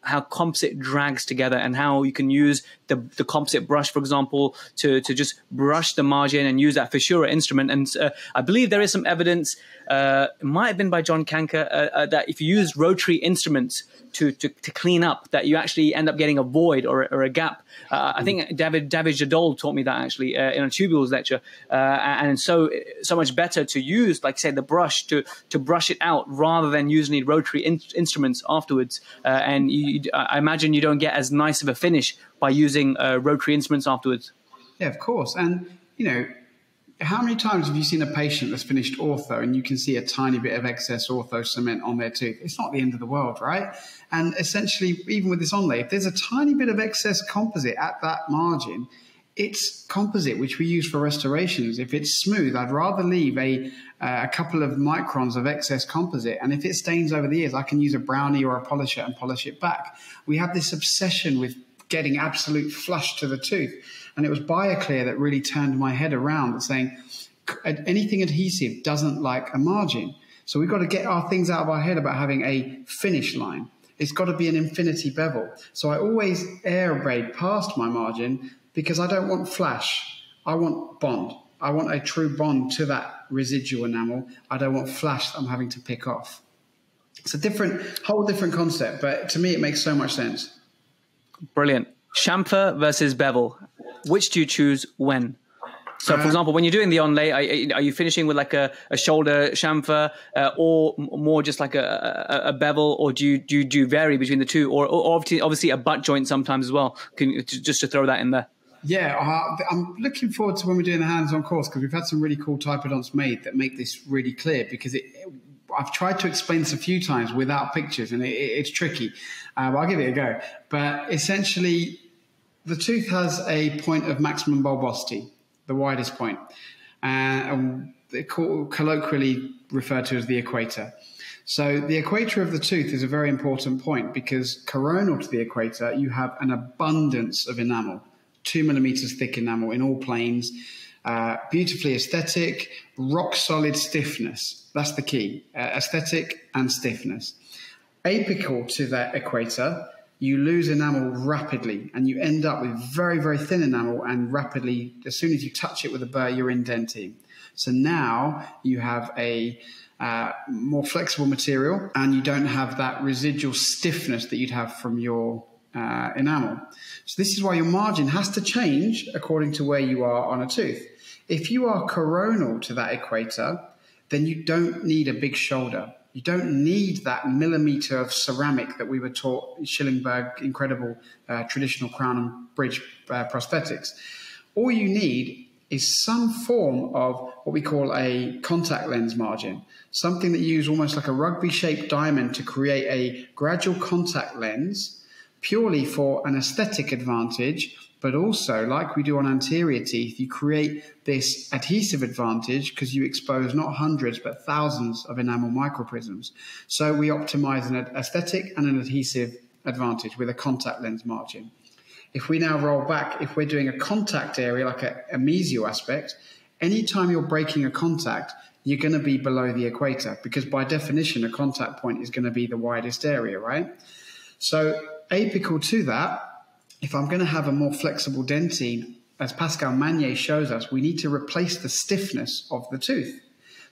how composite drags together and how you can use the composite brush, for example, to just brush the margin and use that fissura instrument. And I believe there is some evidence, it might have been by John Kanker, that if you use rotary instruments to clean up, that you actually end up getting a void or a gap. I think David Jadol taught me that actually in a tubules lecture. And so much better to use, like say, the brush to brush it out rather than using rotary instruments afterwards. And I imagine you don't get as nice of a finish by using rotary instruments afterwards. Yeah, of course. And, you know, how many times have you seen a patient that's finished ortho and you can see a tiny bit of excess ortho cement on their tooth? It's not the end of the world, right? And essentially, even with this onlay, if there's a tiny bit of excess composite at that margin, it's composite, which we use for restorations. If it's smooth, I'd rather leave a couple of microns of excess composite. And if it stains over the years, I can use a brownie or a polisher and polish it back. We have this obsession with getting absolute flush to the tooth. And it was BioClear that really turned my head around, saying anything adhesive doesn't like a margin. So we've got to get our things out of our head about having a finish line. It's got to be an infinity bevel. So I always air braid past my margin because I don't want flash. I want bond. I want a true bond to that residual enamel. I don't want flash that I'm having to pick off. It's a whole different concept, but to me it makes so much sense. Brilliant. Chamfer versus bevel. Which do you choose when? So, for example, when you're doing the onlay, are you finishing with like a shoulder chamfer or more just like a bevel, or do you vary between the two, or obviously a butt joint sometimes as well? Just to throw that in there. Yeah, I'm looking forward to when we're doing the hands-on course, because we've had some really cool typodonts made that make this really clear, because I've tried to explain this a few times without pictures, and it's tricky. But I'll give it a go. But essentially, the tooth has a point of maximum bulbosity, the widest point, and colloquially referred to as the equator. So the equator of the tooth is a very important point, because coronal to the equator, you have an abundance of enamel, 2 millimeters thick enamel in all planes, beautifully aesthetic, rock solid stiffness. That's the key, aesthetic and stiffness. Apical to that equator, you lose enamel rapidly, and you end up with very, very thin enamel, and rapidly, as soon as you touch it with a burr, you're indenting. So now you have a more flexible material, and you don't have that residual stiffness that you'd have from your enamel. So this is why your margin has to change according to where you are on a tooth. If you are coronal to that equator, then you don't need a big shoulder. You don't need that millimeter of ceramic that we were taught, Schillingberg, incredible traditional crown and bridge prosthetics. All you need is some form of what we call a contact lens margin, something that you use almost like a rugby-shaped diamond to create a gradual contact lens, purely for an aesthetic advantage, but also, like we do on anterior teeth, you create this adhesive advantage because you expose not hundreds but thousands of enamel microprisms. So we optimize an aesthetic and an adhesive advantage with a contact lens margin. If we now roll back, if we're doing a contact area, like a mesial aspect, anytime you're breaking a contact, you're going to be below the equator, because by definition, a contact point is going to be the widest area, right? So apical to that, if I'm going to have a more flexible dentine, as Pascal Magne shows us, we need to replace the stiffness of the tooth.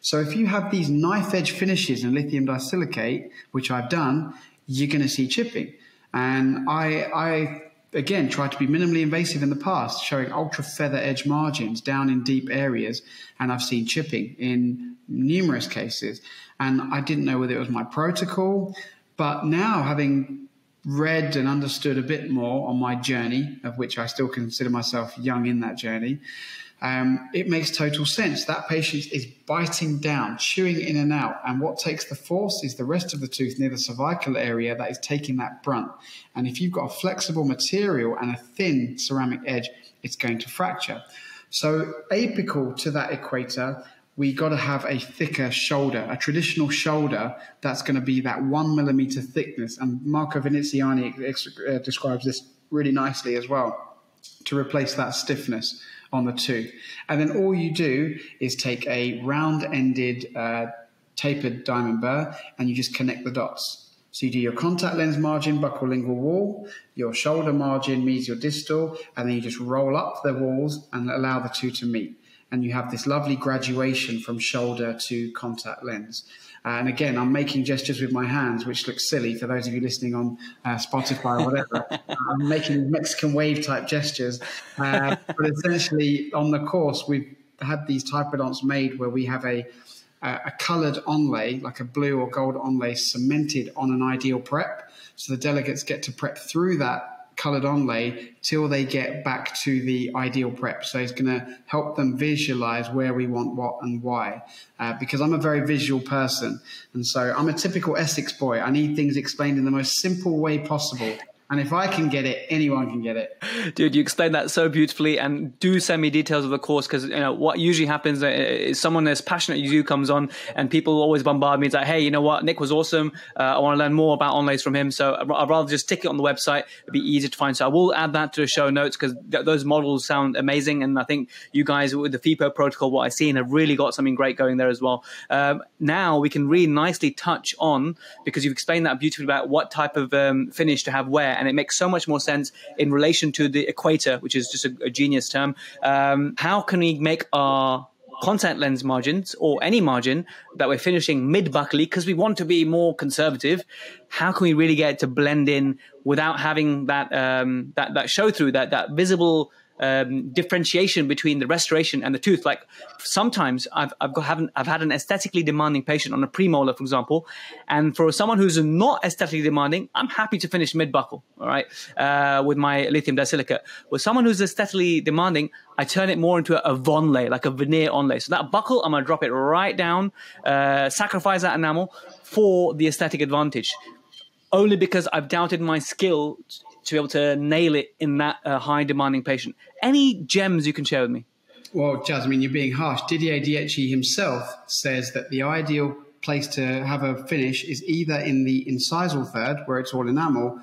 So if you have these knife edge finishes in lithium disilicate, which I've done, you're going to see chipping. And I again, tried to be minimally invasive in the past, showing ultra feather edge margins down in deep areas, and I've seen chipping in numerous cases. And I didn't know whether it was my protocol, but now, having read and understood a bit more on my journey, of which I still consider myself young in that journey, it makes total sense. That patient is biting down, chewing in and out, and what takes the force is the rest of the tooth near the cervical area that is taking that brunt. And if you've got a flexible material and a thin ceramic edge, it's going to fracture. So apical to that equator, we got to have a thicker shoulder, a traditional shoulder that's going to be that 1 millimeter thickness. And Marco Veneziani describes this really nicely as well, to replace that stiffness on the tooth. And then all you do is take a round-ended tapered diamond burr and you just connect the dots. So you do your contact lens margin, buccolingual wall, your shoulder margin, medial distal, and then you just roll up the walls and allow the two to meet. And you have this lovely graduation from shoulder to contact lens. And again, I'm making gestures with my hands, which looks silly for those of you listening on Spotify or whatever. I'm making Mexican wave type gestures. But essentially on the course, we've had these typodonts made where we have a coloured onlay, like a blue or gold onlay cemented on an ideal prep. So the delegates get to prep through that coloured onlay till they get back to the ideal prep. So it's going to help them visualize where we want what and why, because I'm a very visual person. And so I'm a typical Essex boy. I need things explained in the most simple way possible. And if I can get it, anyone can get it. Dude, you explained that so beautifully, and do send me details of the course, because what usually happens is someone as passionate as you comes on, and people always bombard me. It's like, hey, you know what? Nick was awesome. I want to learn more about onlays from him. So I'd rather just tick it on the website. It'd be easy to find. So I will add that to the show notes, because those models sound amazing. And I think you guys with the FIPO protocol, what I've seen, have really got something great going there as well. Now we can really nicely touch on, because you've explained that beautifully about what type of finish to have where. And it makes so much more sense in relation to the equator, which is just a genius term. How can we make our contact lens margins, or any margin that we're finishing, mid-buccally, because we want to be more conservative? How can we really get it to blend in without having that that show through, that visible differentiation between the restoration and the tooth? Like sometimes I've had an aesthetically demanding patient on a premolar, for example, and for someone who's not aesthetically demanding, I'm happy to finish mid-buccal, all right, with my lithium disilicate. With someone who's aesthetically demanding, I turn it more into a vonlay, like a veneer onlay. So that buckle, I'm going to drop it right down, sacrifice that enamel for the aesthetic advantage, only because I've doubted my skill to be able to nail it in that high demanding patient. Any gems you can share with me? Well, Jasmine, you're being harsh. Didier Dietchi himself says that the ideal place to have a finish is either in the incisal third, where it's all enamel,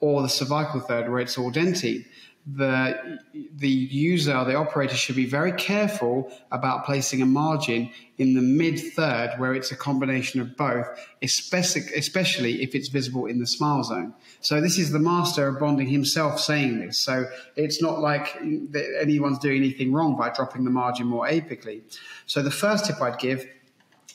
or the cervical third, where it's all dentine. The user, the operator, should be very careful about placing a margin in the mid-third, where it's a combination of both, especially if it's visible in the smile zone. So this is the master of bonding himself saying this. So it's not like anyone's doing anything wrong by dropping the margin more apically. So the first tip I'd give,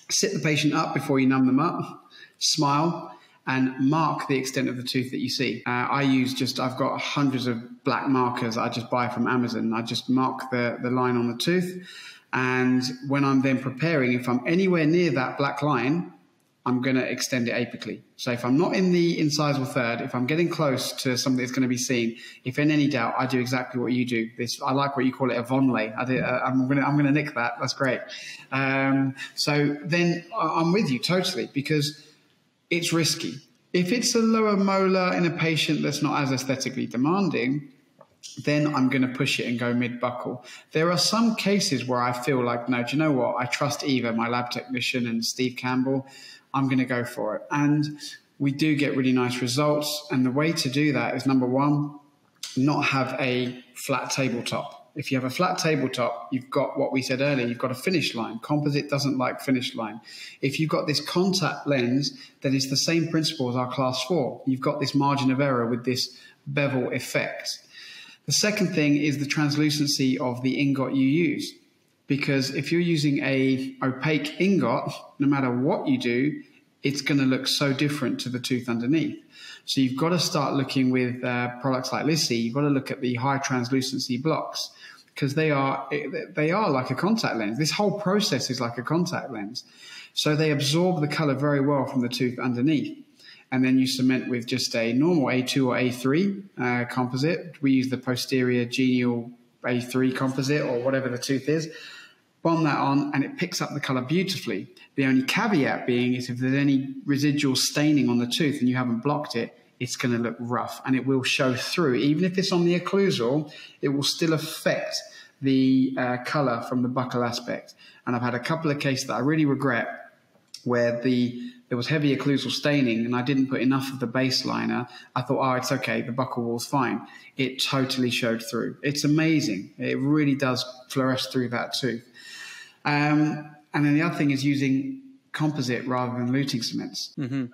sit the patient up before you numb them up, smile, and mark the extent of the tooth that you see. I've got hundreds of black markers I just buy from Amazon. I just mark the line on the tooth. And when I'm then preparing, if I'm anywhere near that black line, I'm going to extend it apically. So if I'm not in the incisal third, if I'm getting close to something that's going to be seen, if in any doubt, I do exactly what you do. I like what you call it, a vonlay. I'm going to nick that. That's great. So then I'm with you totally, because it's risky. If it's a lower molar in a patient that's not as aesthetically demanding, then I'm going to push it and go mid-buccal. There are some cases where I feel like, no, do you know what? I trust Eva, my lab technician, and Steve Campbell. I'm going to go for it. And we do get really nice results. And the way to do that is, number one, not have a flat tabletop. If you have a flat tabletop, you've got what we said earlier, you've got a finish line. Composite doesn't like finish line. If you've got this contact lens, then it's the same principle as our class 4. You've got this margin of error with this bevel effect. The second thing is the translucency of the ingot you use, because if you're using a opaque ingot, no matter what you do, it's going to look so different to the tooth underneath. So you've got to start looking with products like Lissy. You've got to look at the high translucency blocks, because they are like a contact lens. This whole process is like a contact lens. So they absorb the color very well from the tooth underneath. And then you cement with just a normal A2 or A3 composite. We use the posterior Genial A3 composite, or whatever the tooth is. Bond that on, and it picks up the color beautifully. The only caveat being is if there's any residual staining on the tooth and you haven't blocked it, it's going to look rough, and it will show through. Even if it's on the occlusal, it will still affect the color from the buccal aspect. And I've had a couple of cases that I really regret where there was heavy occlusal staining and I didn't put enough of the baseliner. I thought, oh, it's okay, the buccal wall's fine. It totally showed through. It's amazing. It really does fluoresce through that tooth. And then the other thing is using composite rather than luting cements. Mm-hmm.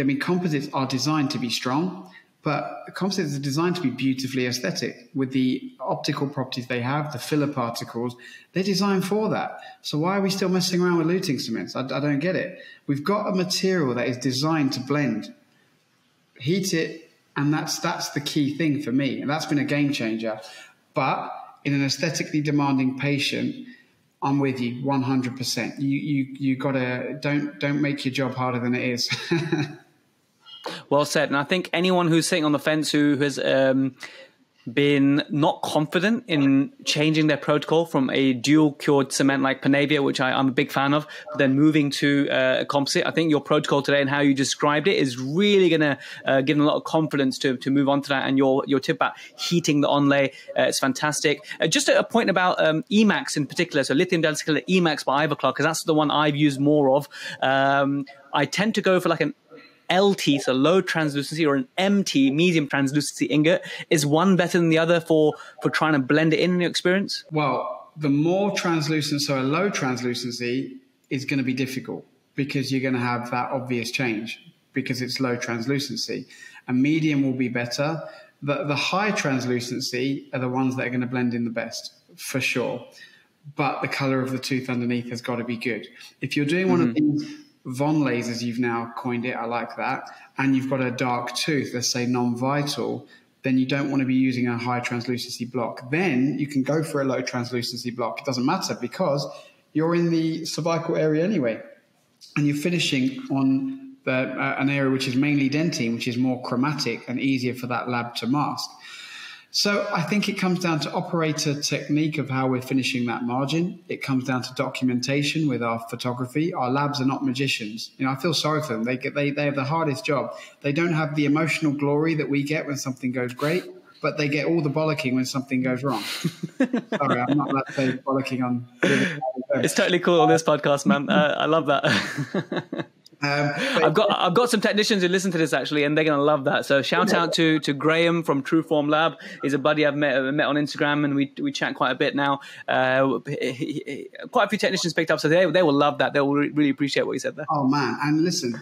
I mean, composites are designed to be strong, but composites are designed to be beautifully aesthetic with the optical properties they have, the filler particles. They're designed for that. So why are we still messing around with luting cements? I don't get it. We've got a material that is designed to blend. Heat it, and that's the key thing for me. And that's been a game changer. But in an aesthetically demanding patient, I'm with you 100%. You gotta don't make your job harder than it is. Well said. And I think anyone who's sitting on the fence who has been not confident in changing their protocol from a dual cured cement like Panavia, which I'm a big fan of, but then moving to a composite, I think your protocol today and how you described it is really going to give them a lot of confidence to move on to that. And your tip about heating the onlay, it's fantastic. Just a point about Emax in particular, so lithium disilicate Emax by Eva, because that's the one I've used more of. I tend to go for like an LT, so low translucency, or an MT, medium translucency ingot. Is one better than the other for trying to blend it in your experience? Well, the more translucent, so a low translucency is going to be difficult because you're going to have that obvious change because it's low translucency. A medium will be better. The high translucency are the ones that are going to blend in the best for sure. But the color of the tooth underneath has got to be good. If you're doing one of these Von lasers, you've now coined it, I like that, and you've got a dark tooth, let's say non-vital, then you don't want to be using a high translucency block. Then you can go for a low translucency block. It doesn't matter because you're in the cervical area anyway, and you're finishing on an area which is mainly dentine, which is more chromatic and easier for that lab to mask. So I think it comes down to operator technique of how we're finishing that margin. It comes down to documentation with our photography. Our labs are not magicians. You know, I feel sorry for them. They have the hardest job. They don't have the emotional glory that we get when something goes great, but they get all the bollocking when something goes wrong. Sorry, I'm not allowed to say bollocking on. It's totally cool on this podcast, man. I love that. I've got some technicians who listen to this actually, and they're going to love that. So shout out to Graham from Trueform Lab. He's a buddy I've met on Instagram, and we chat quite a bit now. Quite a few technicians picked up, so they will love that. They will really appreciate what you said there. Oh man! And listen,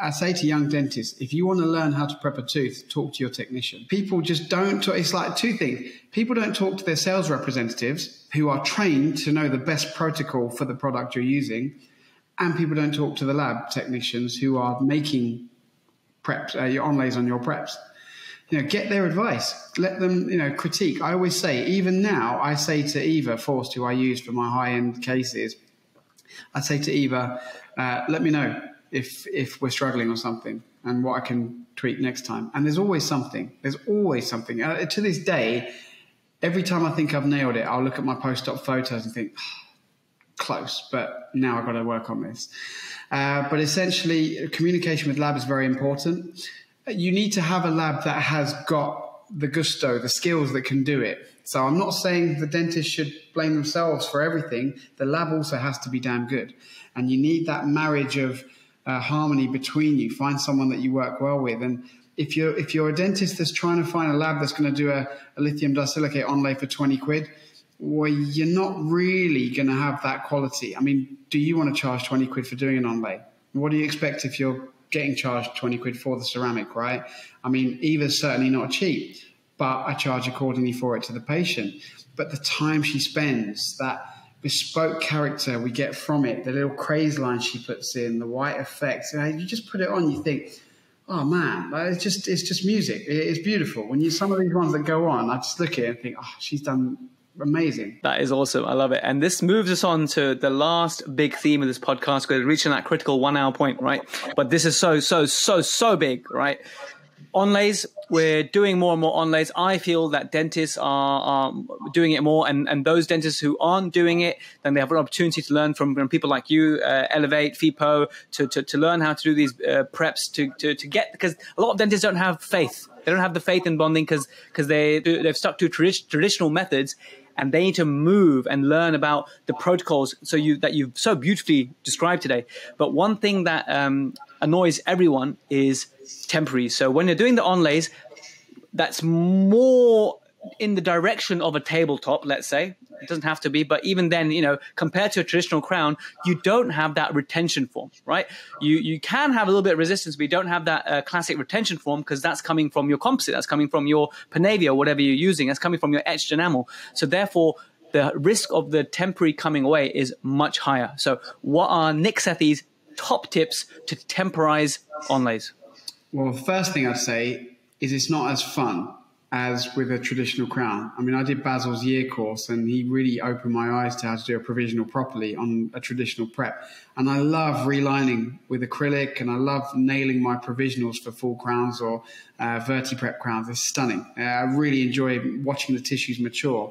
I say to young dentists, if you want to learn how to prep a tooth, talk to your technician. People just don't. It's like two things. People don't talk to their sales representatives, who are trained to know the best protocol for the product you're using. And people don't talk to the lab technicians who are making preps, your onlays on your preps. You know, get their advice. Let them, you know, critique. I always say, even now, I say to Eva Forst, who I use for my high-end cases, I say to Eva, let me know if we're struggling or something and what I can tweak next time. And there's always something. There's always something. To this day, every time I think I've nailed it, I'll look at my post-op photos and think, close, but now I've got to work on this. But essentially, communication with lab is very important. You need to have a lab that has got the gusto, the skills that can do it. So I'm not saying the dentist should blame themselves for everything. The lab also has to be damn good. And you need that marriage of harmony between you. Find someone that you work well with. And if you're a dentist that's trying to find a lab that's going to do a lithium disilicate onlay for 20 quid, well, you're not really going to have that quality. I mean, do you want to charge 20 quid for doing an onlay? What do you expect if you're getting charged 20 quid for the ceramic, right? I mean, Eva's certainly not cheap, but I charge accordingly for it to the patient. But the time she spends, that bespoke character we get from it, the little craze line she puts in, the white effects, you just put it on, you think, oh man, it's just music. It's beautiful. When you some of these ones that go on, I just look at it and think, oh, she's done amazing. That is awesome. I love it. And this moves us on to the last big theme of this podcast. We're reaching that critical 1 hour point, right? But this is so big, right? Onlays, we're doing more and more onlays. I feel that dentists are doing it more, and those dentists who aren't doing it, then they have an opportunity to learn from people like you, Elevate, FIPO, to learn how to do these preps to get, because a lot of dentists don't have faith. They don't have the faith in bonding because they've stuck to traditional methods. And they need to move and learn about the protocols that you've so beautifully described today. But one thing that annoys everyone is temporary. So when you're doing the onlays, that's more in the direction of a tabletop, let's say, It doesn't have to be, but even then, you know, compared to a traditional crown, you don't have that retention form, right? You can have a little bit of resistance, but you don't have that classic retention form, because that's coming from your composite, that's coming from your Panavia, whatever you're using, that's coming from your etched enamel. So therefore, the risk of the temporary coming away is much higher. So what are Nik Sethi's top tips to temporize onlays? Well, the first thing I'd say is it's not as fun as with a traditional crown. I mean, I did Basil's year course and he really opened my eyes to how to do a provisional properly on a traditional prep. And I love relining with acrylic and I love nailing my provisionals for full crowns or verti-prep crowns. It's stunning. I really enjoy watching the tissues mature.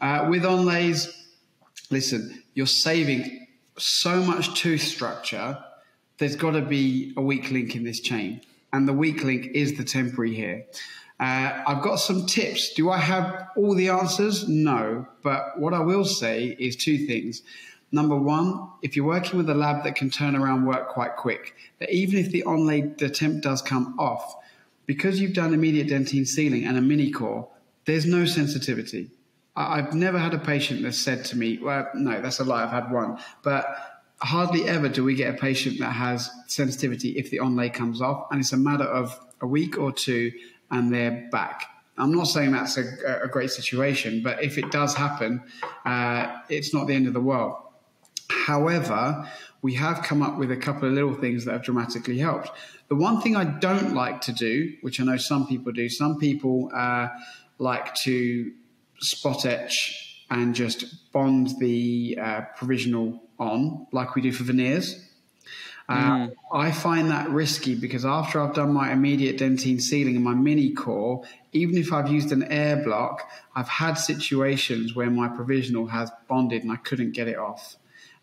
With onlays, listen, you're saving so much tooth structure. There's got to be a weak link in this chain. And the weak link is the temporary here. I've got some tips. Do I have all the answers? No. But what I will say is two things. Number one, if you're working with a lab that can turn around work quite quick, that even if the onlay, the temp does come off, because you've done immediate dentine sealing and a mini core, there's no sensitivity. I've never had a patient that said to me, well, no, that's a lie, I've had one. But hardly ever do we get a patient that has sensitivity if the onlay comes off, and it's a matter of a week or two and they're back. I'm not saying that's a great situation, but if it does happen, it's not the end of the world. However, we have come up with a couple of little things that have dramatically helped. The one thing I don't like to do, which I know some people do, some people like to spot etch and just bond the provisional on, like we do for veneers. I find that risky because after I've done my immediate dentine sealing and my mini core, even if I've used an air block, I've had situations where my provisional has bonded and I couldn't get it off.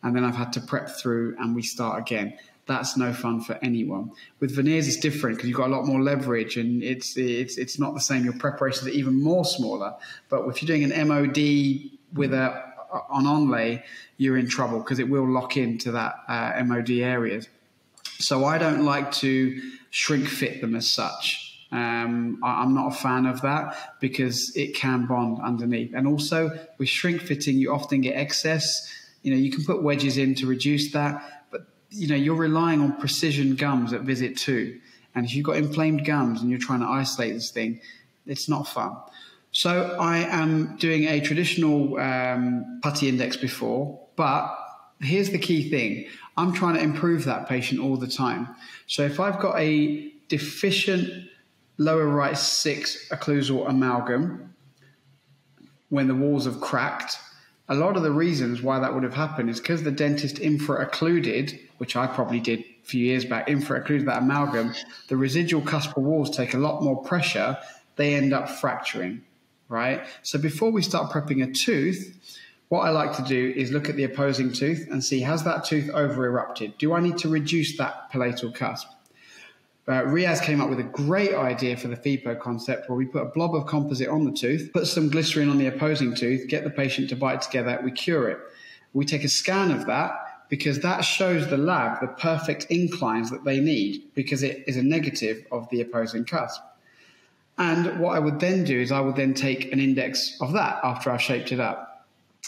And then I've had to prep through and we start again. That's no fun for anyone. With veneers, it's different because you've got a lot more leverage and it's not the same. Your preparations are even more smaller. But if you're doing an MOD with an onlay, you're in trouble because it will lock into that MOD areas. So I don't like to shrink fit them as such. I'm not a fan of that because it can bond underneath. And also with shrink fitting, you often get excess. You know, you can put wedges in to reduce that, but you know, you're relying on precision gums at visit 2. And if you've got inflamed gums and you're trying to isolate this thing, it's not fun. So I am doing a traditional putty index before, but here's the key thing. I'm trying to improve that patient all the time. So if I've got a deficient lower right 6 occlusal amalgam, when the walls have cracked, a lot of the reasons why that would have happened is because the dentist infra-occluded, which I probably did a few years back, infra-occluded that amalgam, the residual cuspal walls take a lot more pressure, they end up fracturing. Right? So before we start prepping a tooth, what I like to do is look at the opposing tooth and see, has that tooth over-erupted? Do I need to reduce that palatal cusp? Riaz came up with a great idea for the FIPO concept where we put a blob of composite on the tooth, put some glycerin on the opposing tooth, get the patient to bite together, we cure it. We take a scan of that because that shows the lab the perfect inclines that they need because it is a negative of the opposing cusp. And what I would then do is I would then take an index of that after I've shaped it up.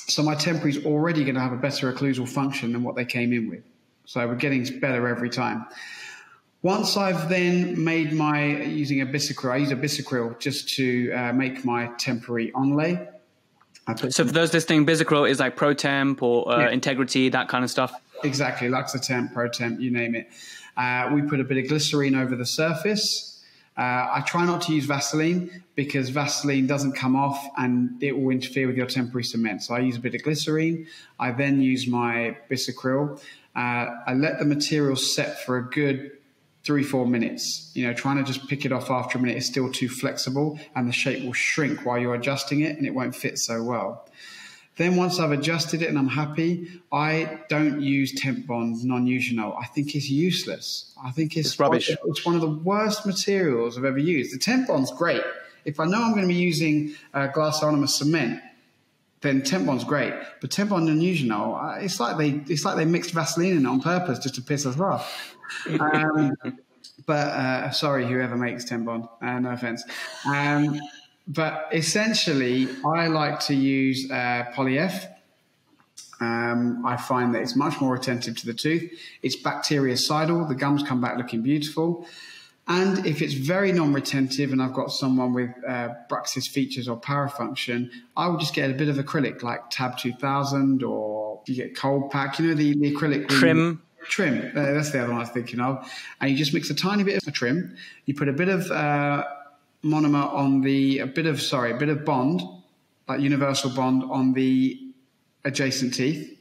So my temporary is already going to have a better occlusal function than what they came in with. So we're getting better every time. Once I've then made my, using a Bisacryl, I use a Bisacryl just to make my temporary onlay. So for those listening, Bisacryl is like Pro Temp or Integrity, that kind of stuff. Exactly, Luxatemp, Pro Temp, you name it. We put a bit of glycerine over the surface. I try not to use Vaseline because Vaseline doesn't come off and it will interfere with your temporary cement. So I use a bit of glycerine. I then use my Bisacryl. I let the material set for a good 3-4 minutes. You know, trying to just pick it off after a minute is still too flexible and the shape will shrink while you're adjusting it and it won't fit so well. Then once I've adjusted it and I'm happy, I don't use Temp Bond Non-Eugenol. I think it's useless. I think it's rubbish. It's one of the worst materials I've ever used. The Temp Bond's great. If I know I'm going to be using glass ionomer cement, then Temp Bond's great. But Temp Bond Non-Eugenol, it's like they mixed Vaseline in it on purpose just to piss us off. But sorry, whoever makes Temp Bond, no offense. But essentially, I like to use Poly F. I find that it's much more attentive to the tooth. It's bactericidal. The gums come back looking beautiful. And if it's very non-retentive and I've got someone with bruxis features or parafunction, I will just get a bit of acrylic like Tab 2000 or you get Cold Pack. You know, the acrylic... Trim. Trim. That's the other one I was thinking of. And you just mix a tiny bit of trim. You put a bit of monomer on the... A bit of bond, like universal bond on the adjacent teeth,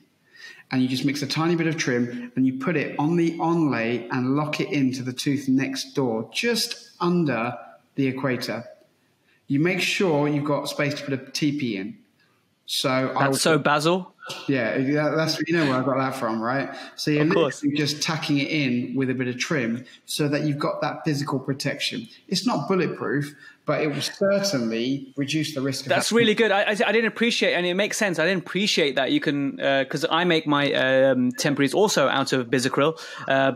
and you just mix a tiny bit of trim and you put it on the onlay and lock it into the tooth next door, just under the equator. You make sure you've got space to put a TP in. So that's so Basil. Yeah, that's, you know where I got that from, right? So you're literally just tacking it in with a bit of trim so that you've got that physical protection. It's not bulletproof, but it will certainly reduce the risk. That's really good. I didn't appreciate, and it makes sense. I didn't appreciate that you can, because I make my temporaries also out of Bisacryl,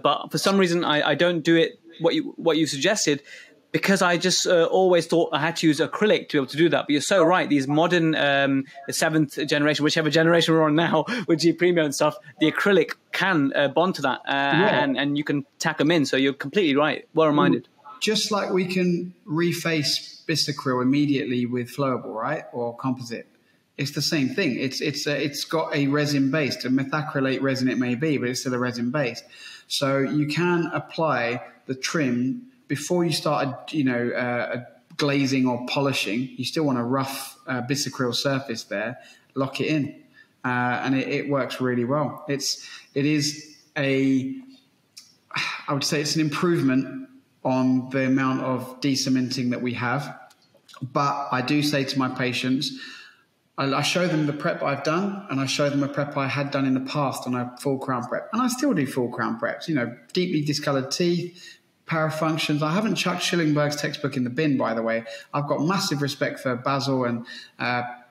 but for some reason I don't do it what you suggested, because I just always thought I had to use acrylic to be able to do that. But you're so right. These modern, the 7th generation, whichever generation we're on now, with G Premium and stuff, the acrylic can bond to that, and you can tack them in. So you're completely right. Well reminded. Just like we can reface Bisacryl immediately with flowable, right, or composite, it's the same thing. It's got a resin base, a methacrylate resin it may be, but it's still a resin base. So you can apply the trim before you start, glazing or polishing. You still want a rough Bisacryl surface there. Lock it in, and it works really well. I would say it's an improvement on the amount of de-cementing that we have. But I do say to my patients, I show them the prep I've done, and I show them a prep I had done in the past on a full crown prep. And I still do full crown preps, deeply discoloured teeth, parafunctions. I haven't chucked Schillingberg's textbook in the bin, by the way. I've got massive respect for Basil and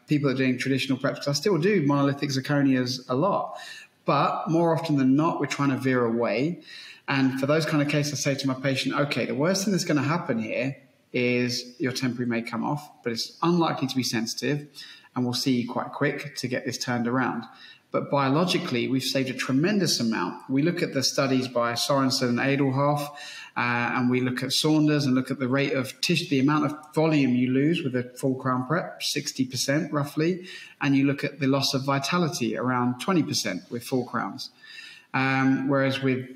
people that are doing traditional preps, because I still do monolithic zirconias a lot. But more often than not, we're trying to veer away. And for those kind of cases, I say to my patient, okay, the worst thing that's going to happen here is your temporary may come off, but it's unlikely to be sensitive, and we'll see you quite quick to get this turned around. But biologically, we've saved a tremendous amount. We look at the studies by Sorensen and Adelhoff, and we look at Saunders and look at the rate of tissue, the amount of volume you lose with a full crown prep, 60% roughly, and you look at the loss of vitality around 20% with full crowns. Whereas with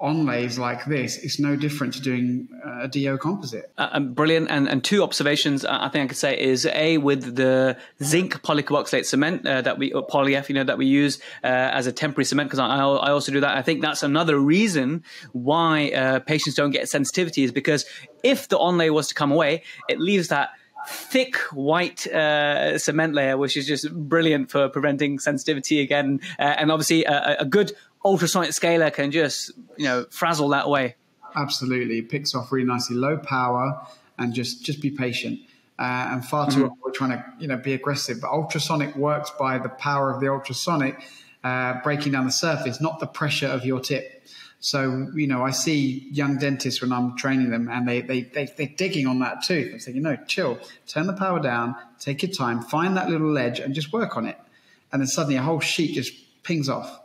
onlays like this, it's no different to doing a DO composite. Brilliant. And two observations I think I could say is, A, with the zinc polycarboxylate cement that we use as a temporary cement, because I also do that. I think that's another reason why patients don't get sensitivity, is because if the onlay was to come away, it leaves that thick white cement layer, which is just brilliant for preventing sensitivity again. And obviously a good ultrasonic scaler can just, frazzle that away. Absolutely. It picks off really nicely, low power, and just be patient. And far too often we're trying to, be aggressive. But ultrasonic works by the power of the ultrasonic breaking down the surface, not the pressure of your tip. So, I see young dentists when I'm training them, and they're digging on that tooth. I'm thinking, no, chill, turn the power down, take your time, find that little ledge and just work on it. And then suddenly a whole sheet just pings off.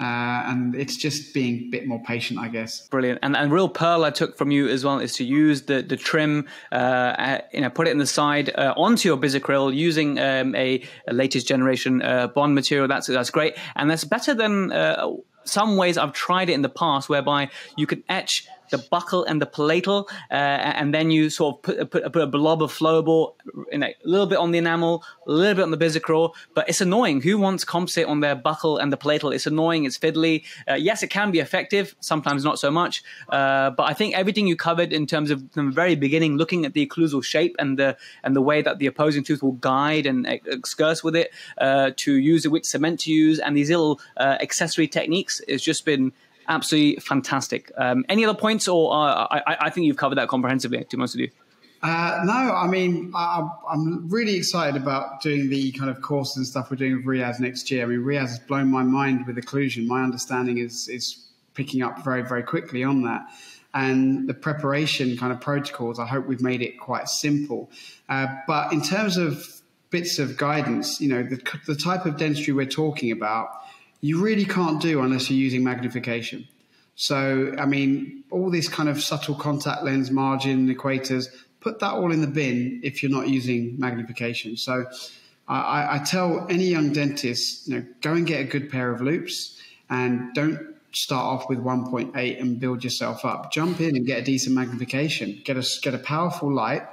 And it's just being a bit more patient, I guess. Brilliant. And real pearl I took from you as well is to use the trim, put it in the side onto your Bisacryl using a latest generation bond material. That's great. And that's better than some ways I've tried it in the past, whereby you could etch the buccal and the palatal, and then you sort of put a blob of flowable, a little bit on the enamel, a little bit on the Bisacryl. But it's annoying. Who wants composite on their buccal and the palatal? It's annoying. It's fiddly. Yes, it can be effective. Sometimes not so much. But I think everything you covered in terms of from the very beginning, looking at the occlusal shape and the way that the opposing tooth will guide and excurse with it, to use it, which cement to use, and these little accessory techniques, it's just been absolutely fantastic. Any other points, or I think you've covered that comprehensively, to be honest with you? No, I mean, I'm really excited about doing the kind of course and stuff we're doing with Riaz next year. I mean, Riaz has blown my mind with occlusion. My understanding is picking up very, very quickly on that. and the preparation kind of protocols, I hope we've made it quite simple. But in terms of bits of guidance, you know, the type of dentistry we're talking about, you really can't do unless you're using magnification. So, I mean, all this kind of subtle contact lens, margin, equators, put that all in the bin if you're not using magnification. So I tell any young dentist, you know, go and get a good pair of loops and don't start off with 1.8 and build yourself up. Jump in and get a decent magnification, get a powerful light.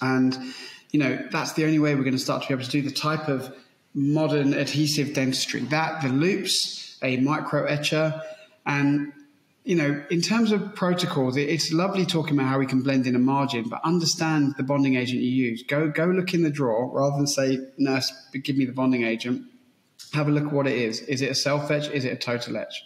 And, you know, that's the only way we're going to start to be able to do the type of modern adhesive dentistry. That, the loops, a micro etcher. And, you know, in terms of protocols, it's lovely talking about how we can blend in a margin, but understand the bonding agent you use. Go look in the drawer rather than say, nurse, give me the bonding agent. Have a look at what it is. Is it a self etch? Is it a total etch?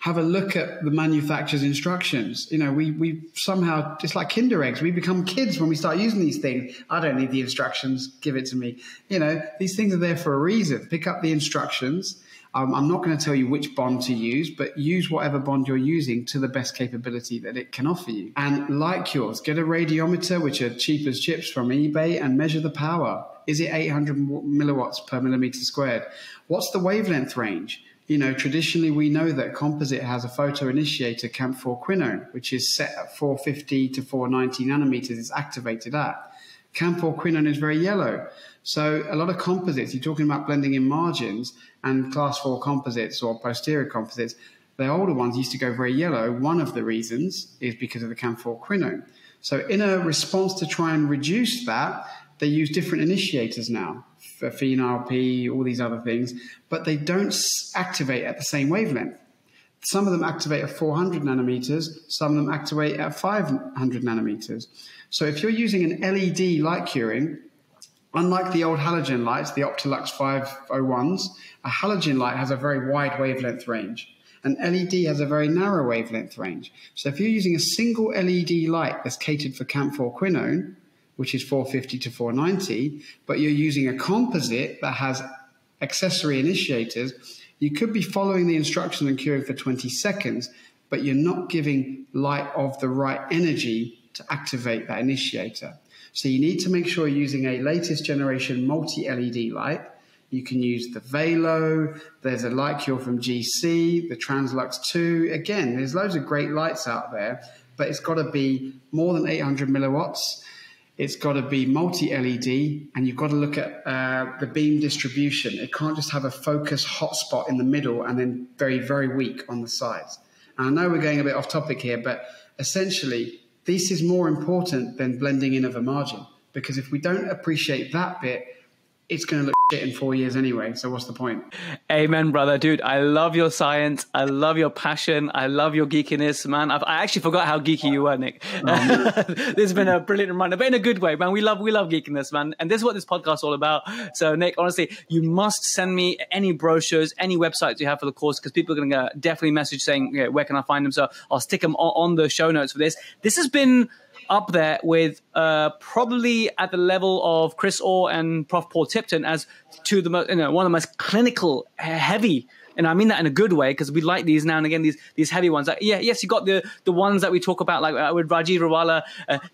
Have a look at the manufacturer's instructions. You know, we somehow, it's like Kinder eggs. We become kids when we start using these things. I don't need the instructions. Give it to me. You know, these things are there for a reason. Pick up the instructions. I'm not going to tell you which bond to use, but use whatever bond you're using to the best capability that it can offer you. And like yours, get a radiometer, which are cheap as chips from eBay, and measure the power. Is it 800 milliwatts per millimeter squared? What's the wavelength range? You know, traditionally, we know that composite has a photoinitiator camphor quinone, which is set at 450 to 490 nanometers. It's activated at. Camphor quinone is very yellow. So a lot of composites, you're talking about blending in margins, and class 4 composites or posterior composites, the older ones used to go very yellow. One of the reasons is because of the camphor quinone. So in a response to try and reduce that, they use different initiators now, for phenyl P, all these other things, but they don't activate at the same wavelength. Some of them activate at 400 nanometers, some of them activate at 500 nanometers. So if you're using an LED light curing, unlike the old halogen lights, the Optilux 501s, a halogen light has a very wide wavelength range. An LED has a very narrow wavelength range. So if you're using a single LED light that's catered for camphor quinone, which is 450 to 490, but you're using a composite that has accessory initiators, you could be following the instructions and curing for 20 seconds, but you're not giving light of the right energy to activate that initiator. So you need to make sure you're using a latest generation multi-LED light. You can use the Velo, there's a light cure from GC, the Translux 2. Again, there's loads of great lights out there, but it's got to be more than 800 milliwatts. It's got to be multi-LED, and you've got to look at the beam distribution. It can't just have a focus hotspot in the middle and then very, very weak on the sides. And I know we're going a bit off topic here, but essentially, this is more important than blending in of a margin, because if we don't appreciate that bit, it's going to look shit in 4 years anyway. So what's the point? Amen, brother. Dude, I love your science. I love your passion. I love your geekiness, man. I actually forgot how geeky you were, Nick. This has been a brilliant reminder, but in a good way, man. We love geekiness, man. And this is what this podcast is all about. So Nick, honestly, you must send me any brochures, any websites you have for the course, because people are going to definitely message saying, yeah, where can I find them? So I'll stick them on the show notes for this. This has been up there with probably at the level of Chris Orr and Prof. Paul Tipton as two of the most, you know, one of the most clinical, heavy, and I mean that in a good way, because we like these now and again, these heavy ones. Like, yeah, yes, you got the ones that we talk about, like with Rajiv Rawala,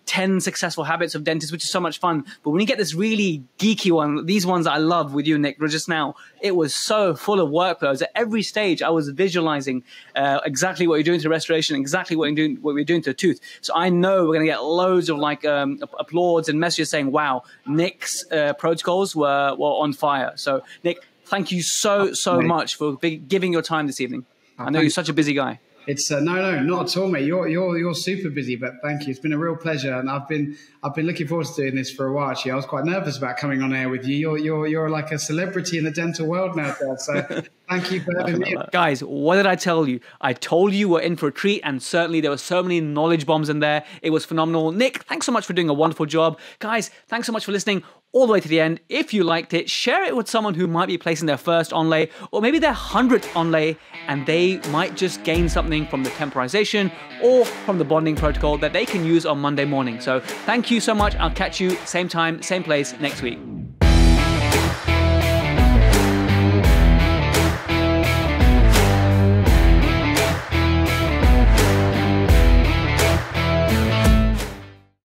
10 Successful Habits of Dentists, which is so much fun. But when you get this really geeky one, these ones that I love with you, Nick, just now, it was so full of workflows. At every stage, I was visualizing exactly what you're doing to restoration, exactly what we're doing to the tooth. So I know we're going to get loads of like applauds and messages saying, wow, Nick's protocols were on fire. So Nick, thank you so much for giving your time this evening. I know you're such a busy guy. It's no, not at all, mate. You're super busy, but thank you. It's been a real pleasure, and I've been looking forward to doing this for a while. Actually, I was quite nervous about coming on air with you. You're like a celebrity in the dental world now, Dad. So thank you for having me. Guys, what did I tell you? I told you we're in for a treat, and certainly there were so many knowledge bombs in there. It was phenomenal. Nick, thanks so much for doing a wonderful job. Guys, thanks so much for listening all the way to the end. If you liked it, share it with someone who might be placing their first onlay or maybe their 100th onlay, and they might just gain something from the temporization or from the bonding protocol that they can use on Monday morning. So thank you so much. I'll catch you same time, same place next week.